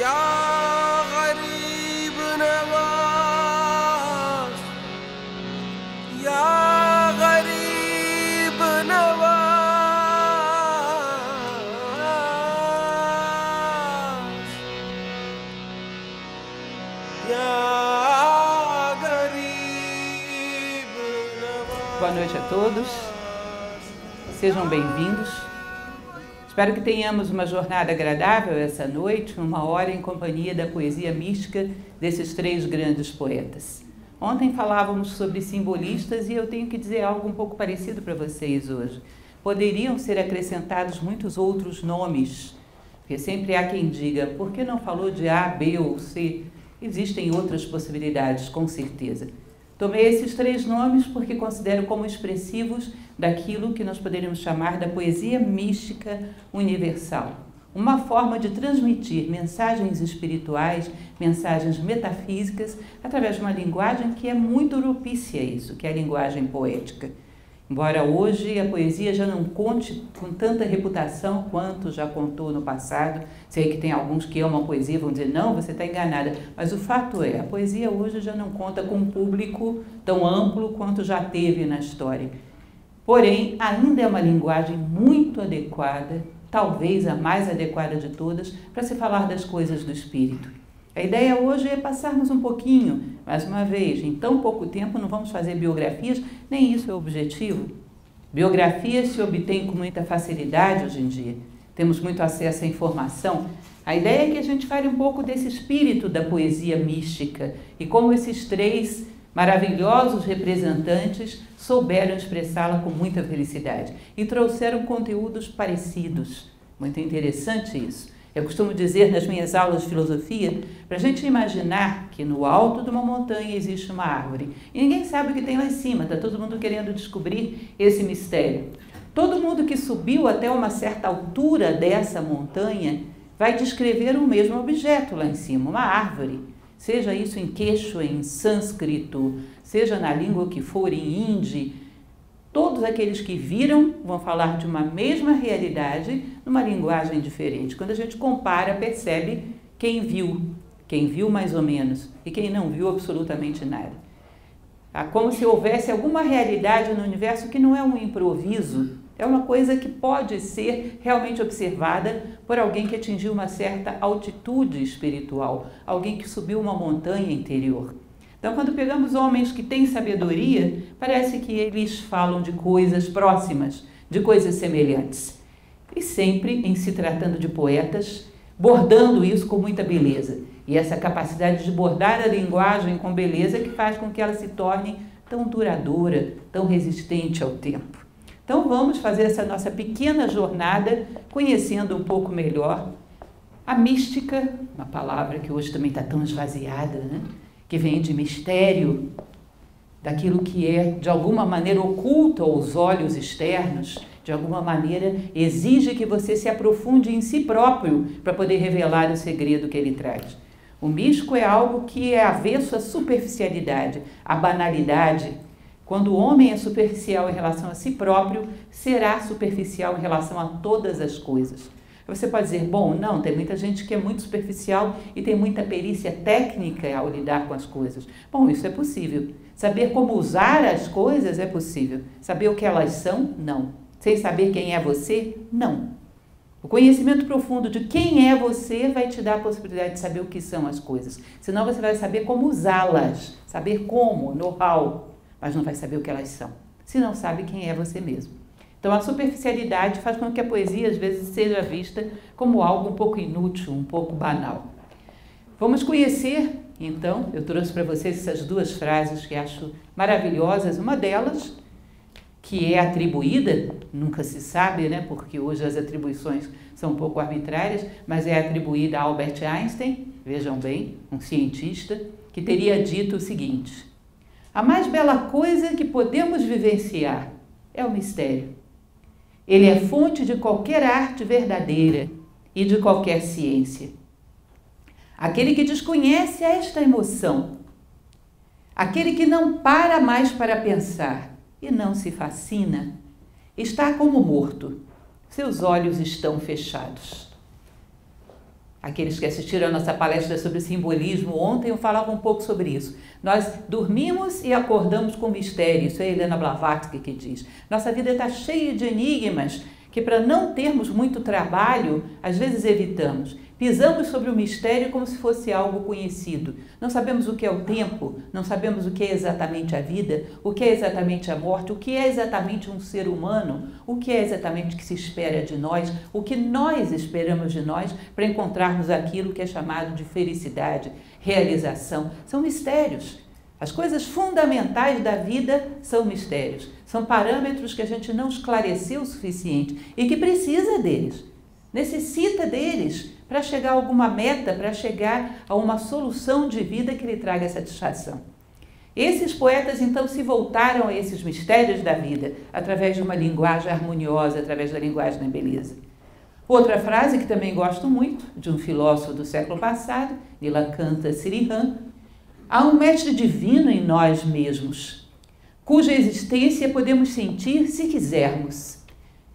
Boa noite a todos, sejam bem-vindos. Espero que tenhamos uma jornada agradável essa noite, uma hora em companhia da poesia mística desses três grandes poetas. Ontem falávamos sobre simbolistas e eu tenho que dizer algo um pouco parecido para vocês hoje. Poderiam ser acrescentados muitos outros nomes, porque sempre há quem diga, por que não falou de A, B ou C? Existem outras possibilidades, com certeza. Tomei esses três nomes porque considero como expressivos daquilo que nós poderíamos chamar da poesia mística universal. Uma forma de transmitir mensagens espirituais, mensagens metafísicas, através de uma linguagem que é muito propícia a isso, que é a linguagem poética. Embora hoje a poesia já não conte com tanta reputação quanto já contou no passado, sei que tem alguns que amam a poesia e vão dizer, não, você está enganada. Mas o fato é, a poesia hoje já não conta com um público tão amplo quanto já teve na história. Porém, ainda é uma linguagem muito adequada, talvez a mais adequada de todas, para se falar das coisas do espírito. A ideia hoje é passarmos um pouquinho, mais uma vez, em tão pouco tempo não vamos fazer biografias, nem isso é o objetivo. Biografias se obtêm com muita facilidade hoje em dia, temos muito acesso à informação. A ideia é que a gente fale um pouco desse espírito da poesia mística e como esses três maravilhosos representantes souberam expressá-la com muita felicidade e trouxeram conteúdos parecidos. Muito interessante isso. Eu costumo dizer nas minhas aulas de filosofia, para a gente imaginar que no alto de uma montanha existe uma árvore. E ninguém sabe o que tem lá em cima, está todo mundo querendo descobrir esse mistério. Todo mundo que subiu até uma certa altura dessa montanha vai descrever o mesmo objeto lá em cima, uma árvore. Seja isso em quechua, em sânscrito, seja na língua que for, em hindi. Todos aqueles que viram vão falar de uma mesma realidade numa linguagem diferente. Quando a gente compara, percebe quem viu mais ou menos, e quem não viu absolutamente nada. É como se houvesse alguma realidade no universo que não é um improviso, é uma coisa que pode ser realmente observada por alguém que atingiu uma certa altitude espiritual, alguém que subiu uma montanha interior. Então, quando pegamos homens que têm sabedoria, parece que eles falam de coisas próximas, de coisas semelhantes. E sempre, em se tratando de poetas, bordando isso com muita beleza. E essa capacidade de bordar a linguagem com beleza que faz com que ela se torne tão duradoura, tão resistente ao tempo. Então, vamos fazer essa nossa pequena jornada, conhecendo um pouco melhor a mística, uma palavra que hoje também está tão esvaziada, né? Que vem de mistério, daquilo que é, de alguma maneira, oculto aos olhos externos, de alguma maneira exige que você se aprofunde em si próprio para poder revelar o segredo que ele traz. O místico é algo que é avesso à superficialidade, à banalidade. Quando o homem é superficial em relação a si próprio, será superficial em relação a todas as coisas. Você pode dizer, bom, não, tem muita gente que é muito superficial e tem muita perícia técnica ao lidar com as coisas. Bom, isso é possível. Saber como usar as coisas é possível. Saber o que elas são, não. Sem saber quem é você, não. O conhecimento profundo de quem é você vai te dar a possibilidade de saber o que são as coisas. Senão você vai saber como usá-las, saber como, know-how, mas não vai saber o que elas são. Se não sabe quem é você mesmo. Então, a superficialidade faz com que a poesia, às vezes, seja vista como algo um pouco inútil, um pouco banal. Vamos conhecer, então, eu trouxe para vocês essas duas frases que acho maravilhosas. Uma delas, que é atribuída, nunca se sabe, né? Porque hoje as atribuições são um pouco arbitrárias, mas é atribuída a Albert Einstein, vejam bem, um cientista, que teria dito o seguinte: a mais bela coisa que podemos vivenciar é o mistério. Ele é fonte de qualquer arte verdadeira e de qualquer ciência. Aquele que desconhece esta emoção, aquele que não para mais para pensar e não se fascina, está como morto, seus olhos estão fechados. Aqueles que assistiram a nossa palestra sobre simbolismo ontem, eu falava um pouco sobre isso. Nós dormimos e acordamos com mistério, isso é Helena Blavatsky que diz. Nossa vida está cheia de enigmas que, para não termos muito trabalho, às vezes evitamos. Pisamos sobre o mistério como se fosse algo conhecido. Não sabemos o que é o tempo, não sabemos o que é exatamente a vida, o que é exatamente a morte, o que é exatamente um ser humano, o que é exatamente que se espera de nós, o que nós esperamos de nós para encontrarmos aquilo que é chamado de felicidade, realização. São mistérios. As coisas fundamentais da vida são mistérios. São parâmetros que a gente não esclareceu o suficiente e que precisa deles. Necessita deles para chegar a alguma meta, para chegar a uma solução de vida que lhe traga satisfação. Esses poetas, então, se voltaram a esses mistérios da vida através de uma linguagem harmoniosa, através da linguagem da beleza. Outra frase que também gosto muito, de um filósofo do século passado, Nilacanta Sri Ram: há um mestre divino em nós mesmos, cuja existência podemos sentir se quisermos.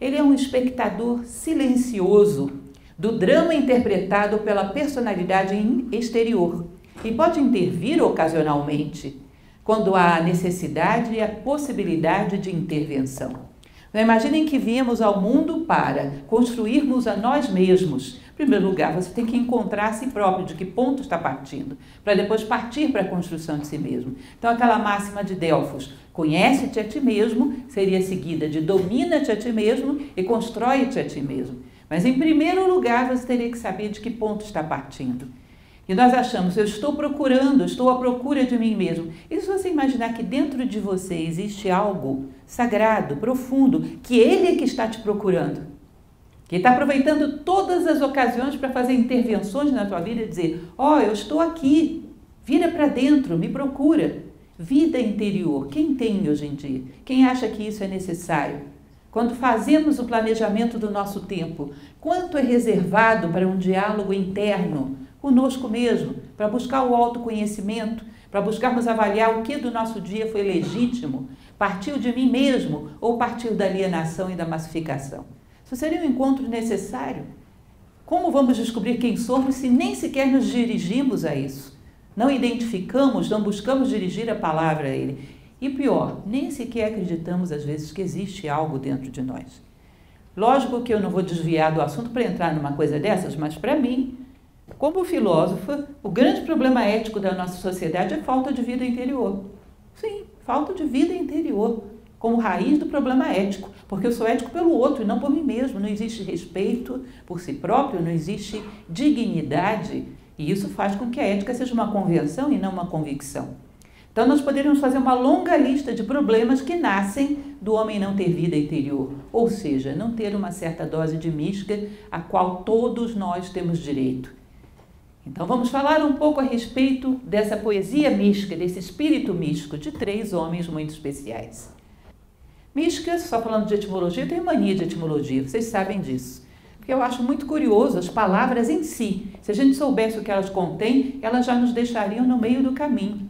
Ele é um espectador silencioso do drama interpretado pela personalidade exterior e pode intervir ocasionalmente quando há necessidade e a possibilidade de intervenção. Então, imaginem que viemos ao mundo para construirmos a nós mesmos. Em primeiro lugar, você tem que encontrar a si próprio, de que ponto está partindo, para depois partir para a construção de si mesmo. Então, aquela máxima de Delfos, conhece-te a ti mesmo, seria seguida de domina-te a ti mesmo e constrói-te a ti mesmo. Mas, em primeiro lugar, você teria que saber de que ponto está partindo. E nós achamos, eu estou procurando, estou à procura de mim mesmo. E se você imaginar que dentro de você existe algo sagrado, profundo, que ele é que está te procurando, que está aproveitando todas as ocasiões para fazer intervenções na tua vida e dizer, ó, eu estou aqui, vira para dentro, me procura. Vida interior, quem tem hoje em dia? Quem acha que isso é necessário? Quando fazemos o planejamento do nosso tempo, quanto é reservado para um diálogo interno conosco mesmo, para buscar o autoconhecimento, para buscarmos avaliar o que do nosso dia foi legítimo, partiu de mim mesmo ou partiu da alienação e da massificação? Isso seria um encontro necessário? Como vamos descobrir quem somos se nem sequer nos dirigimos a isso? Não identificamos, não buscamos dirigir a palavra a ele. E pior, nem sequer acreditamos às vezes que existe algo dentro de nós. Lógico que eu não vou desviar do assunto para entrar numa coisa dessas, mas para mim, como filósofa, o grande problema ético da nossa sociedade é a falta de vida interior. Sim, falta de vida interior, como raiz do problema ético, porque eu sou ético pelo outro e não por mim mesmo. Não existe respeito por si próprio, não existe dignidade, e isso faz com que a ética seja uma convenção e não uma convicção. Então, nós poderíamos fazer uma longa lista de problemas que nascem do homem não ter vida interior, ou seja, não ter uma certa dose de mística a qual todos nós temos direito. Então, vamos falar um pouco a respeito dessa poesia mística, desse espírito místico de três homens muito especiais. Mística, só falando de etimologia, eu tenho mania de etimologia, vocês sabem disso. Porque eu acho muito curioso as palavras em si. Se a gente soubesse o que elas contêm, elas já nos deixariam no meio do caminho.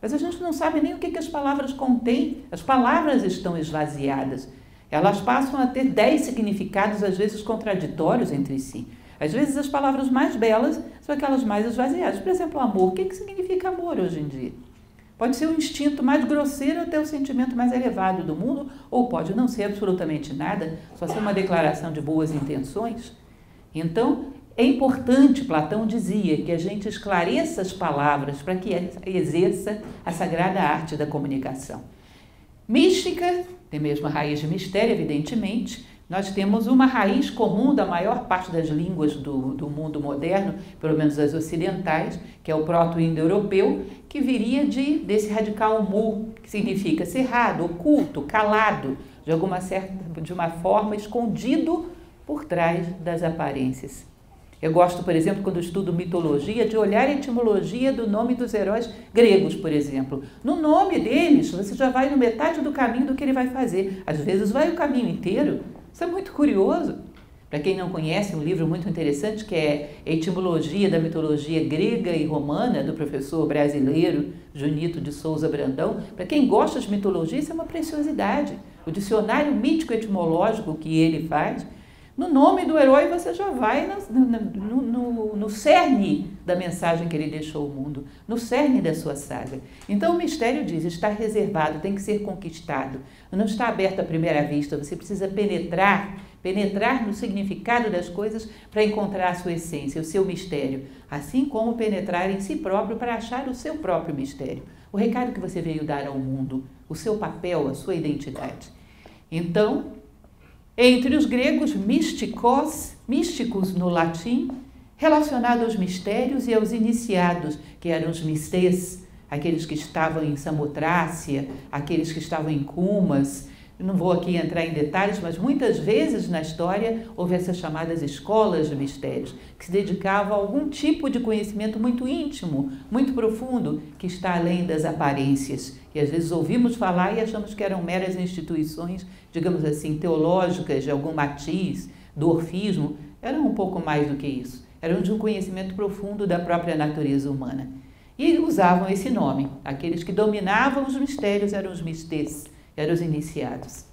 Mas a gente não sabe nem o que as palavras contêm. As palavras estão esvaziadas. Elas passam a ter 10 significados, às vezes contraditórios entre si. Às vezes as palavras mais belas são aquelas mais esvaziadas. Por exemplo, amor. O que significa amor hoje em dia? Pode ser o instinto mais grosseiro até o sentimento mais elevado do mundo, ou pode não ser absolutamente nada, só ser uma declaração de boas intenções. Então, é importante, Platão dizia, que a gente esclareça as palavras para que exerça a sagrada arte da comunicação. Mística, tem mesmo a raiz de mistério, evidentemente. Nós temos uma raiz comum da maior parte das línguas do mundo moderno, pelo menos as ocidentais, que é o proto-indo-europeu, que viria desse radical mu, que significa cerrado, oculto, calado, de uma forma escondido por trás das aparências. Eu gosto, por exemplo, quando estudo mitologia, de olhar a etimologia do nome dos heróis gregos, por exemplo. No nome deles, você já vai no metade do caminho do que ele vai fazer. Às vezes vai o caminho inteiro. Isso é muito curioso. Para quem não conhece, um livro muito interessante que é Etimologia da Mitologia Grega e Romana, do professor brasileiro Junito de Souza Brandão. Para quem gosta de mitologia, isso é uma preciosidade. O dicionário mítico-etimológico que ele faz No nome do herói você já vai no cerne da mensagem que ele deixou ao mundo, no cerne da sua saga. Então o mistério diz, está reservado, tem que ser conquistado, não está aberto à primeira vista, você precisa penetrar no significado das coisas para encontrar a sua essência, o seu mistério, assim como penetrar em si próprio para achar o seu próprio mistério, o recado que você veio dar ao mundo, o seu papel, a sua identidade. Então, entre os gregos, místicos no latim, relacionado aos mistérios e aos iniciados, que eram os mistês, aqueles que estavam em Samotrácia, aqueles que estavam em Cumas. Não vou aqui entrar em detalhes, mas muitas vezes na história houve essas chamadas escolas de mistérios, que se dedicavam a algum tipo de conhecimento muito íntimo, muito profundo, que está além das aparências. E às vezes ouvimos falar e achamos que eram meras instituições, digamos assim, teológicas, de algum matiz, do orfismo. Eram um pouco mais do que isso. Eram de um conhecimento profundo da própria natureza humana. E usavam esse nome. Aqueles que dominavam os mistérios eram os mistês, eram os iniciados.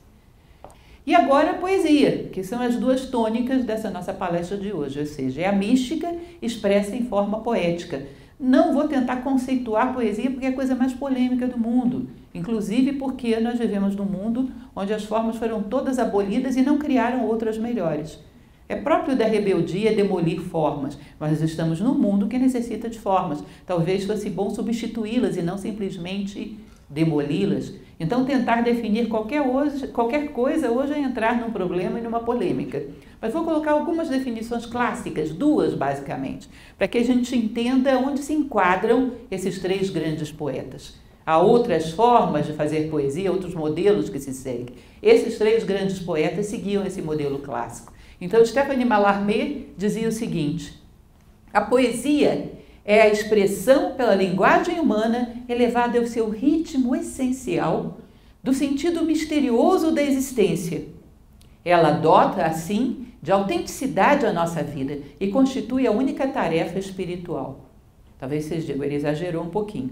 E agora a poesia, que são as duas tônicas dessa nossa palestra de hoje, ou seja, é a mística expressa em forma poética. Não vou tentar conceituar a poesia porque é a coisa mais polêmica do mundo, inclusive porque nós vivemos num mundo onde as formas foram todas abolidas e não criaram outras melhores. É próprio da rebeldia demolir formas, mas nós estamos num mundo que necessita de formas. Talvez fosse bom substituí-las e não simplesmente demoli-las. Então, tentar definir qualquer coisa hoje é entrar num problema e numa polêmica. Mas vou colocar algumas definições clássicas, duas basicamente, para que a gente entenda onde se enquadram esses três grandes poetas. Há outras formas de fazer poesia, outros modelos que se seguem. Esses três grandes poetas seguiam esse modelo clássico. Então, Stéphane Mallarmé dizia o seguinte: a poesia é a expressão pela linguagem humana elevada ao seu ritmo essencial do sentido misterioso da existência. Ela dota, assim, de autenticidade à nossa vida e constitui a única tarefa espiritual. Talvez vocês digam, ele exagerou um pouquinho.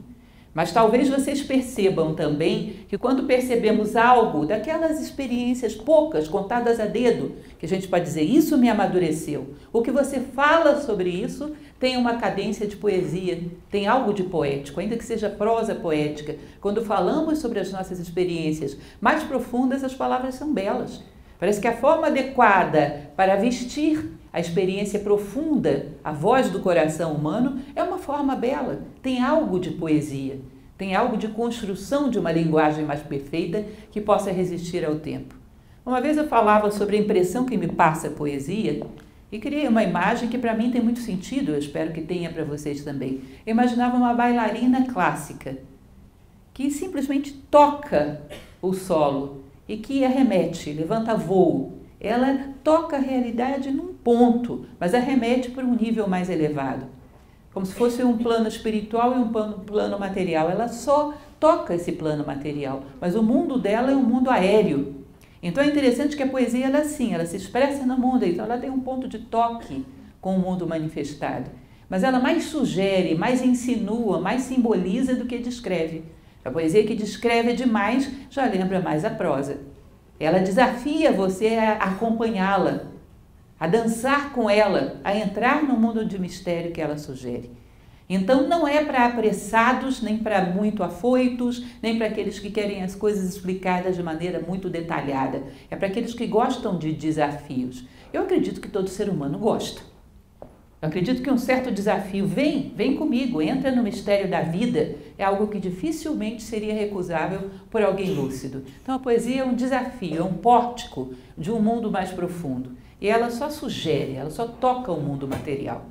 Mas talvez vocês percebam também que quando percebemos algo daquelas experiências poucas, contadas a dedo, que a gente pode dizer, isso me amadureceu. O que você fala sobre isso tem uma cadência de poesia, tem algo de poético, ainda que seja prosa poética. Quando falamos sobre as nossas experiências mais profundas, as palavras são belas. Parece que a forma adequada para vestir a experiência profunda, a voz do coração humano, é uma forma bela, tem algo de poesia, tem algo de construção de uma linguagem mais perfeita que possa resistir ao tempo. Uma vez eu falava sobre a impressão que me passa a poesia e criei uma imagem que para mim tem muito sentido, eu espero que tenha para vocês também. Eu imaginava uma bailarina clássica que simplesmente toca o solo e que arremete, levanta voo. Ela toca a realidade num ponto, mas arremete para um nível mais elevado. Como se fosse um plano espiritual e um plano material. Ela só toca esse plano material, mas o mundo dela é um mundo aéreo. Então é interessante que a poesia ela, assim, ela se expressa no mundo, então ela tem um ponto de toque com o mundo manifestado. Mas ela mais sugere, mais insinua, mais simboliza do que descreve. A poesia que descreve demais já lembra mais a prosa. Ela desafia você a acompanhá-la, a dançar com ela, a entrar no mundo de mistério que ela sugere. Então não é para apressados, nem para muito afoitos, nem para aqueles que querem as coisas explicadas de maneira muito detalhada. É para aqueles que gostam de desafios. Eu acredito que todo ser humano gosta. Eu acredito que um certo desafio vem comigo, entra no mistério da vida, é algo que dificilmente seria recusável por alguém lúcido. Então a poesia é um desafio, é um pórtico de um mundo mais profundo. E ela só sugere, ela só toca o mundo material.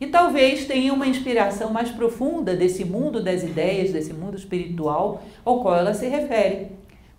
E talvez tenha uma inspiração mais profunda desse mundo das ideias, desse mundo espiritual ao qual ela se refere.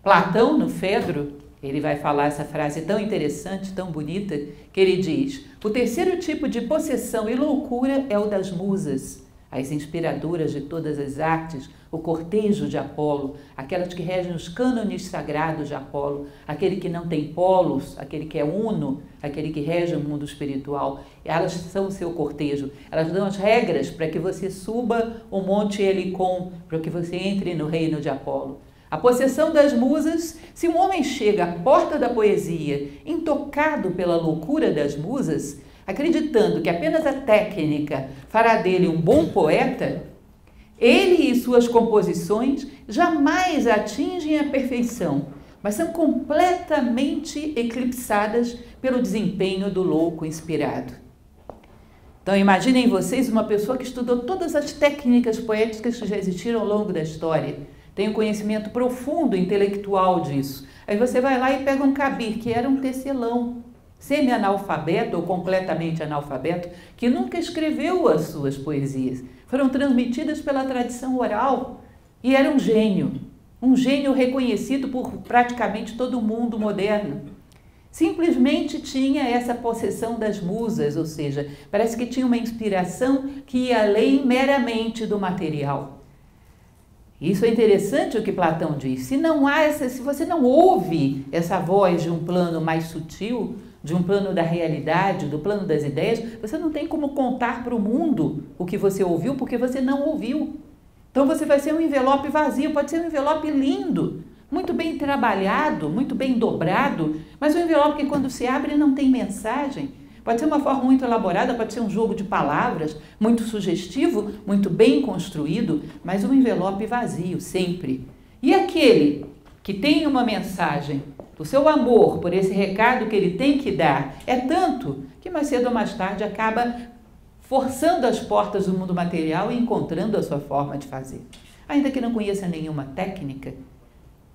Platão, no Fedro, ele vai falar essa frase tão interessante, tão bonita, que ele diz: o terceiro tipo de possessão e loucura é o das musas, as inspiradoras de todas as artes, o cortejo de Apolo, aquelas que regem os cânones sagrados de Apolo, aquele que não tem polos, aquele que é uno, aquele que rege o mundo espiritual. Elas são o seu cortejo, elas dão as regras para que você suba o Monte Helicom, para que você entre no reino de Apolo. A possessão das musas, se um homem chega à porta da poesia intocado pela loucura das musas, acreditando que apenas a técnica fará dele um bom poeta, ele e suas composições jamais atingem a perfeição, mas são completamente eclipsadas pelo desempenho do louco inspirado. Então imaginem vocês uma pessoa que estudou todas as técnicas poéticas que já existiram ao longo da história, tem um conhecimento profundo, intelectual disso. Aí você vai lá e pega um Kabir, que era um tecelão, semi-analfabeto ou completamente analfabeto, que nunca escreveu as suas poesias. Foram transmitidas pela tradição oral e era um gênio reconhecido por praticamente todo o mundo moderno. Simplesmente tinha essa possessão das musas, ou seja, parece que tinha uma inspiração que ia além meramente do material. Isso é interessante o que Platão diz. Se você não ouve essa voz de um plano mais sutil, de um plano da realidade, do plano das ideias, você não tem como contar para o mundo o que você ouviu, porque você não ouviu. Então você vai ser um envelope vazio, pode ser um envelope lindo, muito bem trabalhado, muito bem dobrado, mas um envelope que quando se abre não tem mensagem. Pode ser uma forma muito elaborada, pode ser um jogo de palavras, muito sugestivo, muito bem construído, mas um envelope vazio, sempre. E aquele que tem uma mensagem, o seu amor por esse recado que ele tem que dar, é tanto que mais cedo ou mais tarde acaba forçando as portas do mundo material e encontrando a sua forma de fazer. Ainda que não conheça nenhuma técnica,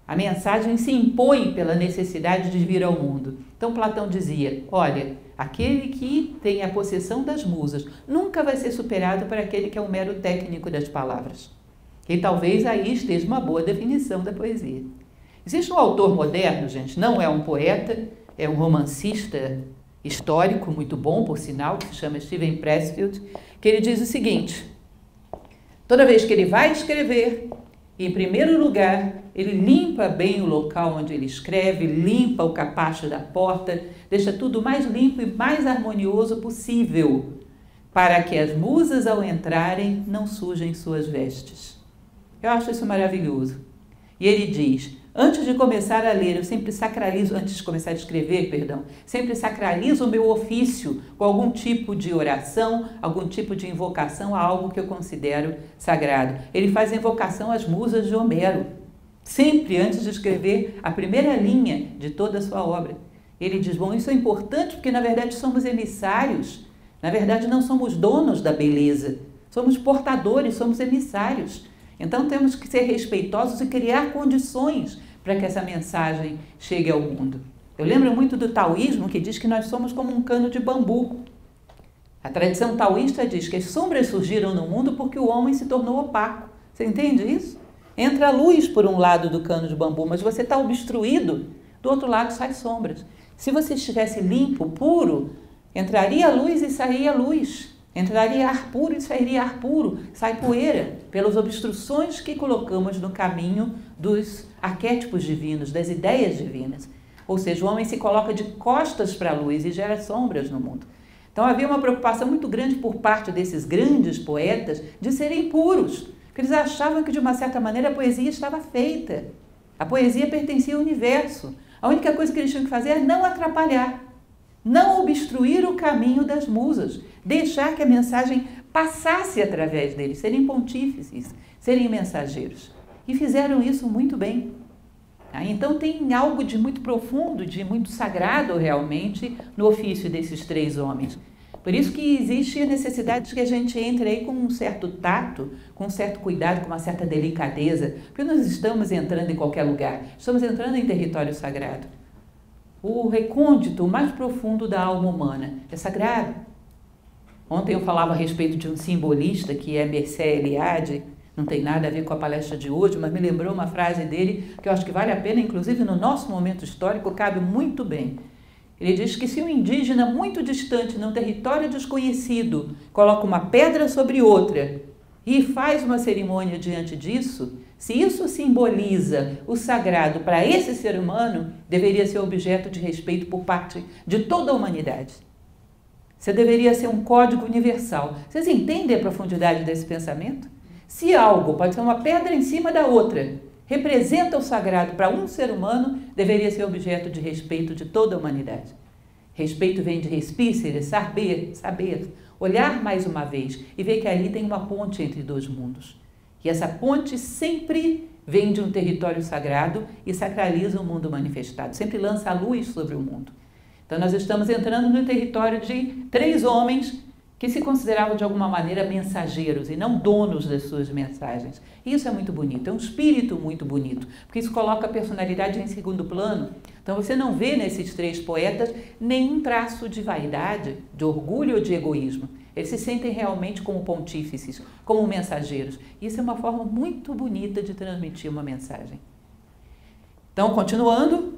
a mensagem se impõe pela necessidade de vir ao mundo. Então Platão dizia, olha, aquele que tem a possessão das musas nunca vai ser superado por aquele que é um mero técnico das palavras. E talvez aí esteja uma boa definição da poesia. Existe um autor moderno, gente, não é um poeta, é um romancista histórico, muito bom, por sinal, que se chama Steven Pressfield, que ele diz o seguinte, toda vez que ele vai escrever, em primeiro lugar, ele limpa bem o local onde ele escreve, limpa o capacho da porta, deixa tudo mais limpo e mais harmonioso possível, para que as musas, ao entrarem, não sujem suas vestes. Eu acho isso maravilhoso. E ele diz, antes de começar a ler, eu sempre sacralizo, antes de começar a escrever, perdão, sempre sacralizo o meu ofício com algum tipo de oração, algum tipo de invocação a algo que eu considero sagrado. Ele faz invocação às musas de Homero, sempre antes de escrever a primeira linha de toda a sua obra. Ele diz, bom, isso é importante porque na verdade somos emissários, na verdade não somos donos da beleza, somos portadores, somos emissários. Então temos que ser respeitosos e criar condições para que essa mensagem chegue ao mundo. Eu lembro muito do taoísmo que diz que nós somos como um cano de bambu. A tradição taoísta diz que as sombras surgiram no mundo porque o homem se tornou opaco. Você entende isso? Entra a luz por um lado do cano de bambu, mas você está obstruído, do outro lado sai sombras. Se você estivesse limpo, puro, entraria luz e sairia luz. Entraria ar puro e sairia ar puro, sai poeira, pelas obstruções que colocamos no caminho dos arquétipos divinos, das ideias divinas. Ou seja, o homem se coloca de costas para a luz e gera sombras no mundo. Então havia uma preocupação muito grande por parte desses grandes poetas de serem puros, porque eles achavam que de uma certa maneira a poesia estava feita. A poesia pertencia ao universo. A única coisa que eles tinham que fazer era não atrapalhar, não obstruir o caminho das musas, deixar que a mensagem passasse através deles, serem pontífices, serem mensageiros. E fizeram isso muito bem. Então tem algo de muito profundo, de muito sagrado realmente no ofício desses três homens. Por isso que existe a necessidade de que a gente entre aí com um certo tato, com um certo cuidado, com uma certa delicadeza, porque nós estamos entrando em qualquer lugar, estamos entrando em território sagrado. O recôndito, o mais profundo da alma humana, é sagrado. Ontem eu falava a respeito de um simbolista que é Mircea Eliade, não tem nada a ver com a palestra de hoje, mas me lembrou uma frase dele que eu acho que vale a pena, inclusive no nosso momento histórico, cabe muito bem. Ele diz que se um indígena muito distante, num território desconhecido, coloca uma pedra sobre outra e faz uma cerimônia diante disso, se isso simboliza o sagrado para esse ser humano, deveria ser objeto de respeito por parte de toda a humanidade. Isso deveria ser um código universal. Vocês entendem a profundidade desse pensamento? Se algo, pode ser uma pedra em cima da outra, representa o sagrado para um ser humano, deveria ser objeto de respeito de toda a humanidade. Respeito vem de respire, saber, olhar mais uma vez e ver que ali tem uma ponte entre dois mundos. E essa ponte sempre vem de um território sagrado e sacraliza o mundo manifestado, sempre lança a luz sobre o mundo. Então nós estamos entrando no território de três homens que se consideravam de alguma maneira mensageiros e não donos das suas mensagens. Isso é muito bonito, é um espírito muito bonito, porque isso coloca a personalidade em segundo plano. Então você não vê nesses três poetas nenhum traço de vaidade, de orgulho ou de egoísmo. Eles se sentem realmente como pontífices, como mensageiros. Isso é uma forma muito bonita de transmitir uma mensagem. Então, continuando,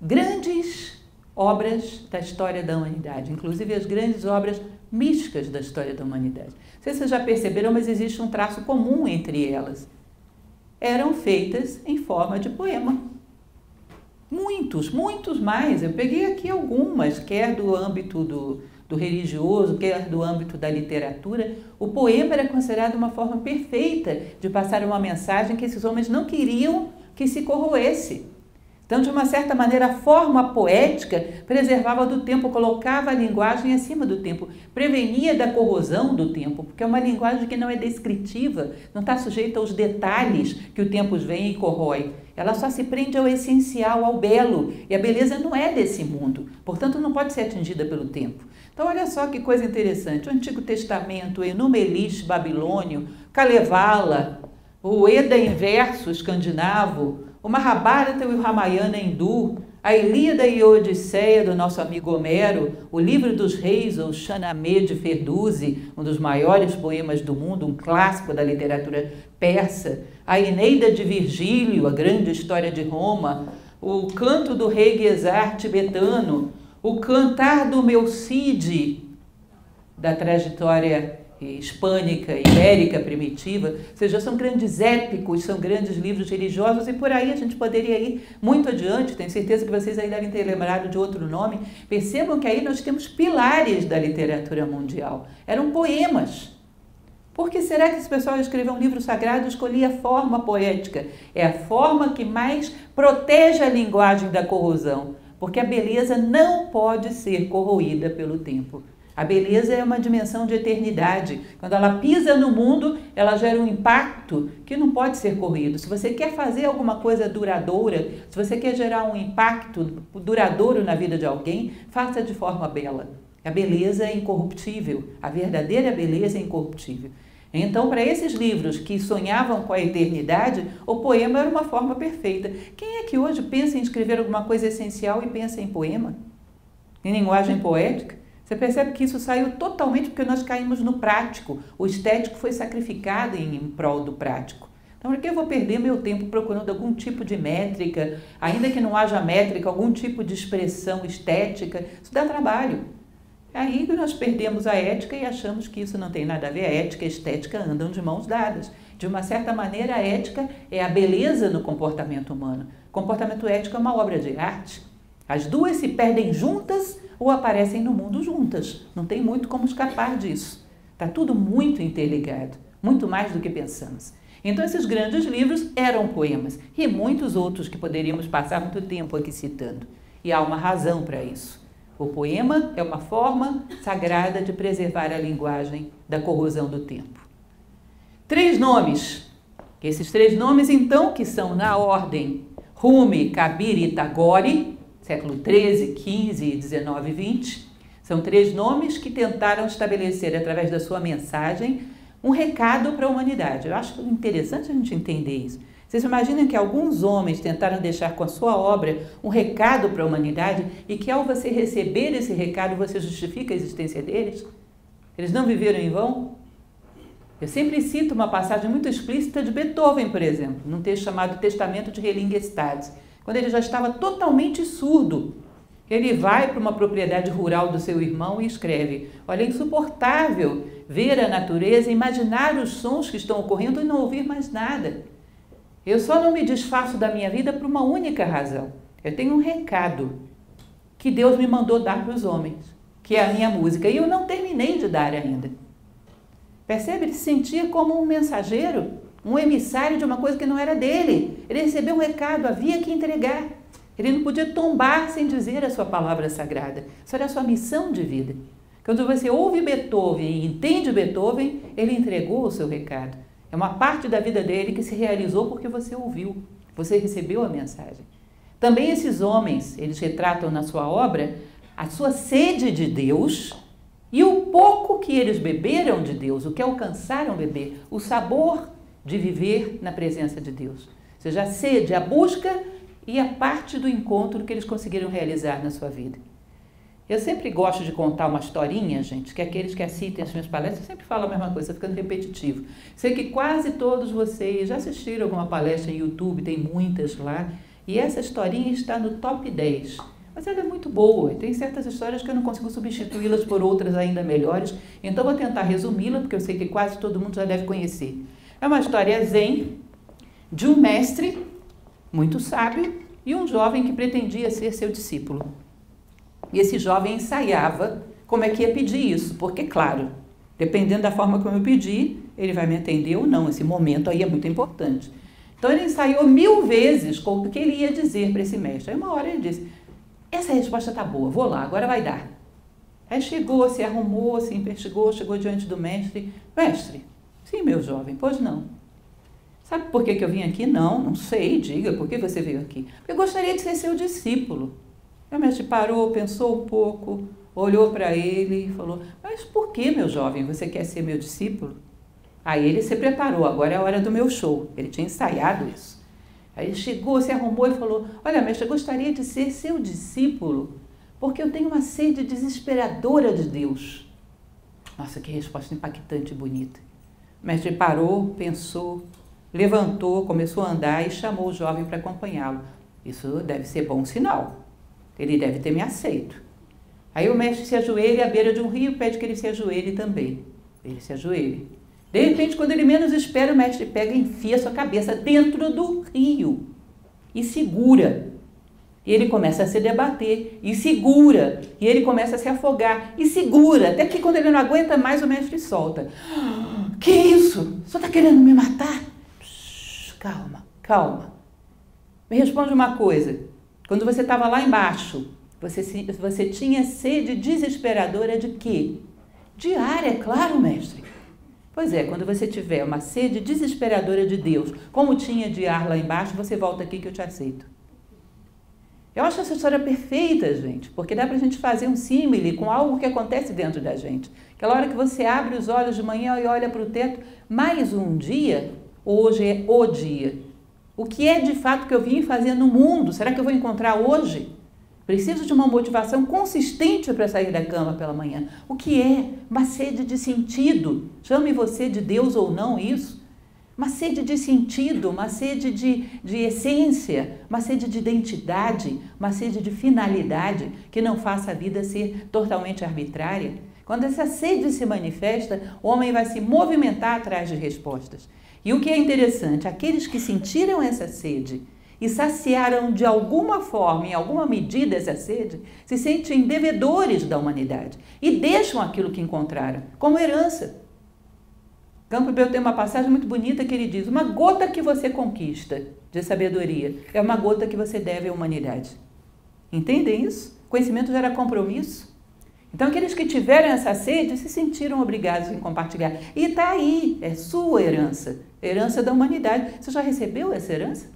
grandes obras da história da humanidade, inclusive as grandes obras místicas da história da humanidade. Não sei se vocês já perceberam, mas existe um traço comum entre elas. Eram feitas em forma de poema. Muitos, muitos mais. Eu peguei aqui algumas, quer do âmbito do religioso, quer do âmbito da literatura. O poema era considerado uma forma perfeita de passar uma mensagem que esses homens não queriam que se corroesse. Então, de uma certa maneira, a forma poética preservava do tempo, colocava a linguagem acima do tempo, prevenia da corrosão do tempo, porque é uma linguagem que não é descritiva, não está sujeita aos detalhes que o tempo vem e corrói. Ela só se prende ao essencial, ao belo, e a beleza não é desse mundo, portanto, não pode ser atingida pelo tempo. Então, olha só que coisa interessante, o Antigo Testamento, Enuma Elish, babilônio, Kalevala, o Eda em verso escandinavo, o Mahabharata e o Ramayana hindu, a Ilíada e a Odisseia do nosso amigo Homero, o Livro dos Reis, ou Shahnameh de Ferduzi, um dos maiores poemas do mundo, um clássico da literatura persa, a Eneida de Virgílio, a grande história de Roma, o Canto do Rei Gesar tibetano, o Cantar do Melcíade, da trajetória hispânica, ibérica, primitiva, ou seja, são grandes épicos, são grandes livros religiosos, e por aí a gente poderia ir muito adiante, tenho certeza que vocês aí devem ter lembrado de outro nome. Percebam que aí nós temos pilares da literatura mundial, eram poemas. Por que será que esse pessoal escreveu um livro sagrado e escolhia a forma poética? É a forma que mais protege a linguagem da corrosão, porque a beleza não pode ser corroída pelo tempo. A beleza é uma dimensão de eternidade. Quando ela pisa no mundo, ela gera um impacto que não pode ser corrido. Se você quer fazer alguma coisa duradoura, se você quer gerar um impacto duradouro na vida de alguém, faça de forma bela. A beleza é incorruptível, a verdadeira beleza é incorruptível. Então, para esses livros que sonhavam com a eternidade, o poema era uma forma perfeita. Quem é que hoje pensa em escrever alguma coisa essencial e pensa em poema? Em linguagem poética? Você percebe que isso saiu totalmente porque nós caímos no prático. O estético foi sacrificado em prol do prático. Então, por que eu vou perder meu tempo procurando algum tipo de métrica, ainda que não haja métrica, algum tipo de expressão estética? Isso dá trabalho. Aí nós perdemos a ética e achamos que isso não tem nada a ver. A ética e a estética andam de mãos dadas. De uma certa maneira, a ética é a beleza no comportamento humano. O comportamento ético é uma obra de arte. As duas se perdem juntas ou aparecem no mundo juntas. Não tem muito como escapar disso. Está tudo muito interligado, muito mais do que pensamos. Então esses grandes livros eram poemas, e muitos outros que poderíamos passar muito tempo aqui citando. E há uma razão para isso. O poema é uma forma sagrada de preservar a linguagem da corrosão do tempo. Três nomes. Esses três nomes, então, que são na ordem Rumi, Kabir e Tagore, século XIII, XV, XIX e XX, são três nomes que tentaram estabelecer, através da sua mensagem, um recado para a humanidade. Eu acho interessante a gente entender isso. Vocês imaginam que alguns homens tentaram deixar com a sua obra um recado para a humanidade e que, ao você receber esse recado, você justifica a existência deles? Eles não viveram em vão? Eu sempre cito uma passagem muito explícita de Beethoven, por exemplo, num texto chamado Testamento de Religestades, quando ele já estava totalmente surdo. Ele vai para uma propriedade rural do seu irmão e escreve: olha, é insuportável ver a natureza, imaginar os sons que estão ocorrendo e não ouvir mais nada. Eu só não me desfaço da minha vida por uma única razão. Eu tenho um recado que Deus me mandou dar para os homens, que é a minha música, e eu não terminei de dar ainda. Percebe? Ele se sentia como um mensageiro, um emissário de uma coisa que não era dele. Ele recebeu um recado, havia que entregar. Ele não podia tombar sem dizer a sua palavra sagrada. Isso era a sua missão de vida. Quando você ouve Beethoven e entende Beethoven, ele entregou o seu recado. É uma parte da vida dele que se realizou porque você ouviu, você recebeu a mensagem. Também esses homens, eles retratam na sua obra a sua sede de Deus e o pouco que eles beberam de Deus, o que alcançaram beber, o sabor de viver na presença de Deus. Ou seja, a sede, a busca e a parte do encontro que eles conseguiram realizar na sua vida. Eu sempre gosto de contar uma historinha, gente, que aqueles que assistem as minhas palestras sempre falam a mesma coisa, ficando repetitivo. Sei que quase todos vocês já assistiram alguma palestra em YouTube, tem muitas lá, e essa historinha está no top 10. Mas ela é muito boa, e tem certas histórias que eu não consigo substituí-las por outras ainda melhores, então vou tentar resumi-la, porque eu sei que quase todo mundo já deve conhecer. É uma história zen de um mestre muito sábio e um jovem que pretendia ser seu discípulo. E esse jovem ensaiava como é que ia pedir isso, porque, claro, dependendo da forma como eu pedir, ele vai me atender ou não, esse momento aí é muito importante. Então ele ensaiou 1000 vezes com o que ele ia dizer para esse mestre. Aí uma hora ele disse, essa resposta tá boa, vou lá, agora vai dar. Aí chegou, se arrumou, se investigou, chegou diante do mestre. Mestre, sim, meu jovem, pois não. Sabe por que eu vim aqui? Não, não sei, diga, por que você veio aqui? Porque eu gostaria de ser seu discípulo. O mestre parou, pensou um pouco, olhou para ele e falou, mas por que, meu jovem, você quer ser meu discípulo? Aí ele se preparou, agora é a hora do meu show, ele tinha ensaiado isso. Aí ele chegou, se arrumou e falou, olha, mestre, eu gostaria de ser seu discípulo, porque eu tenho uma sede desesperadora de Deus. Nossa, que resposta impactante e bonita. O mestre parou, pensou, levantou, começou a andar e chamou o jovem para acompanhá-lo. Isso deve ser bom sinal. Ele deve ter me aceito. Aí o mestre se ajoelha à beira de um rio e pede que ele se ajoelhe também. Ele se ajoelha. De repente, quando ele menos espera, o mestre pega e enfia sua cabeça dentro do rio e segura. E ele começa a se debater e segura. E ele começa a se afogar e segura. Até que quando ele não aguenta mais, o mestre solta. Que isso? Só está querendo me matar? Psh, calma, calma. Me responde uma coisa. Quando você estava lá embaixo, você tinha sede desesperadora de quê? De ar, é claro, mestre. Pois é, quando você tiver uma sede desesperadora de Deus, como tinha de ar lá embaixo, você volta aqui que eu te aceito. Eu acho essa história perfeita, gente, porque dá pra gente fazer um símile com algo que acontece dentro da gente. Aquela hora que você abre os olhos de manhã e olha para o teto, mais um dia, hoje é o dia. O que é de fato que eu vim fazer no mundo? Será que eu vou encontrar hoje? Preciso de uma motivação consistente para sair da cama pela manhã. O que é? Uma sede de sentido. Chame você de Deus ou não isso. Uma sede de sentido, uma sede de essência, uma sede de identidade, uma sede de finalidade que não faça a vida ser totalmente arbitrária. Quando essa sede se manifesta, o homem vai se movimentar atrás de respostas. E o que é interessante, aqueles que sentiram essa sede e saciaram de alguma forma, em alguma medida essa sede, se sentem devedores da humanidade e deixam aquilo que encontraram como herança. Campbell tem uma passagem muito bonita que ele diz, uma gota que você conquista de sabedoria é uma gota que você deve à humanidade. Entendem isso? Conhecimento gera compromisso. Então, aqueles que tiveram essa sede se sentiram obrigados em compartilhar. E está aí, é sua herança, herança da humanidade. Você já recebeu essa herança?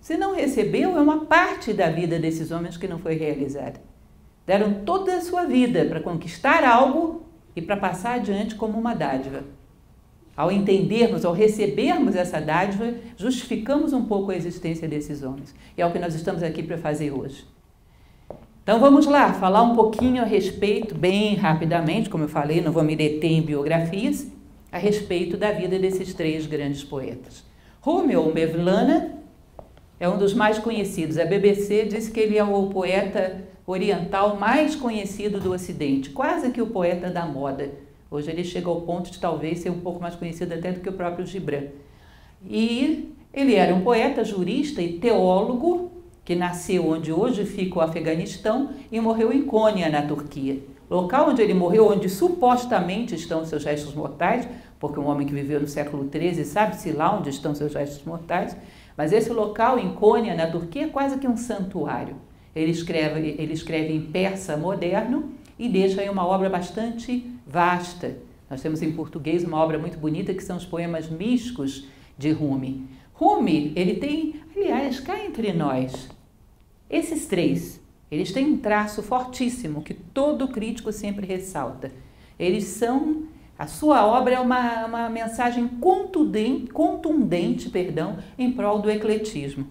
Se não recebeu, é uma parte da vida desses homens que não foi realizada. Deram toda a sua vida para conquistar algo e para passar adiante como uma dádiva. Ao entendermos, ao recebermos essa dádiva, justificamos um pouco a existência desses homens. E é o que nós estamos aqui para fazer hoje. Então vamos lá, falar um pouquinho a respeito, bem rapidamente, como eu falei, não vou me deter em biografias, a respeito da vida desses três grandes poetas. Rumi, ou Mevlana, é um dos mais conhecidos. A BBC diz que ele é o poeta oriental mais conhecido do Ocidente, quase que o poeta da moda. Hoje ele chega ao ponto de talvez ser um pouco mais conhecido até do que o próprio Gibran. E ele era um poeta, jurista e teólogo, que nasceu onde hoje fica o Afeganistão e morreu em Cônia, na Turquia. local onde ele morreu, onde supostamente estão seus restos mortais, porque um homem que viveu no século XIII sabe-se lá onde estão seus restos mortais, mas esse local em Cônia, na Turquia, é quase que um santuário. Ele escreve em persa moderno e deixa aí uma obra bastante vasta. Nós temos em português uma obra muito bonita que são os poemas místicos de Rumi. Rumi, ele tem, aliás, cá entre nós, esses três, eles têm um traço fortíssimo que todo crítico sempre ressalta. Eles são, a sua obra é uma mensagem contundente, em prol do ecletismo,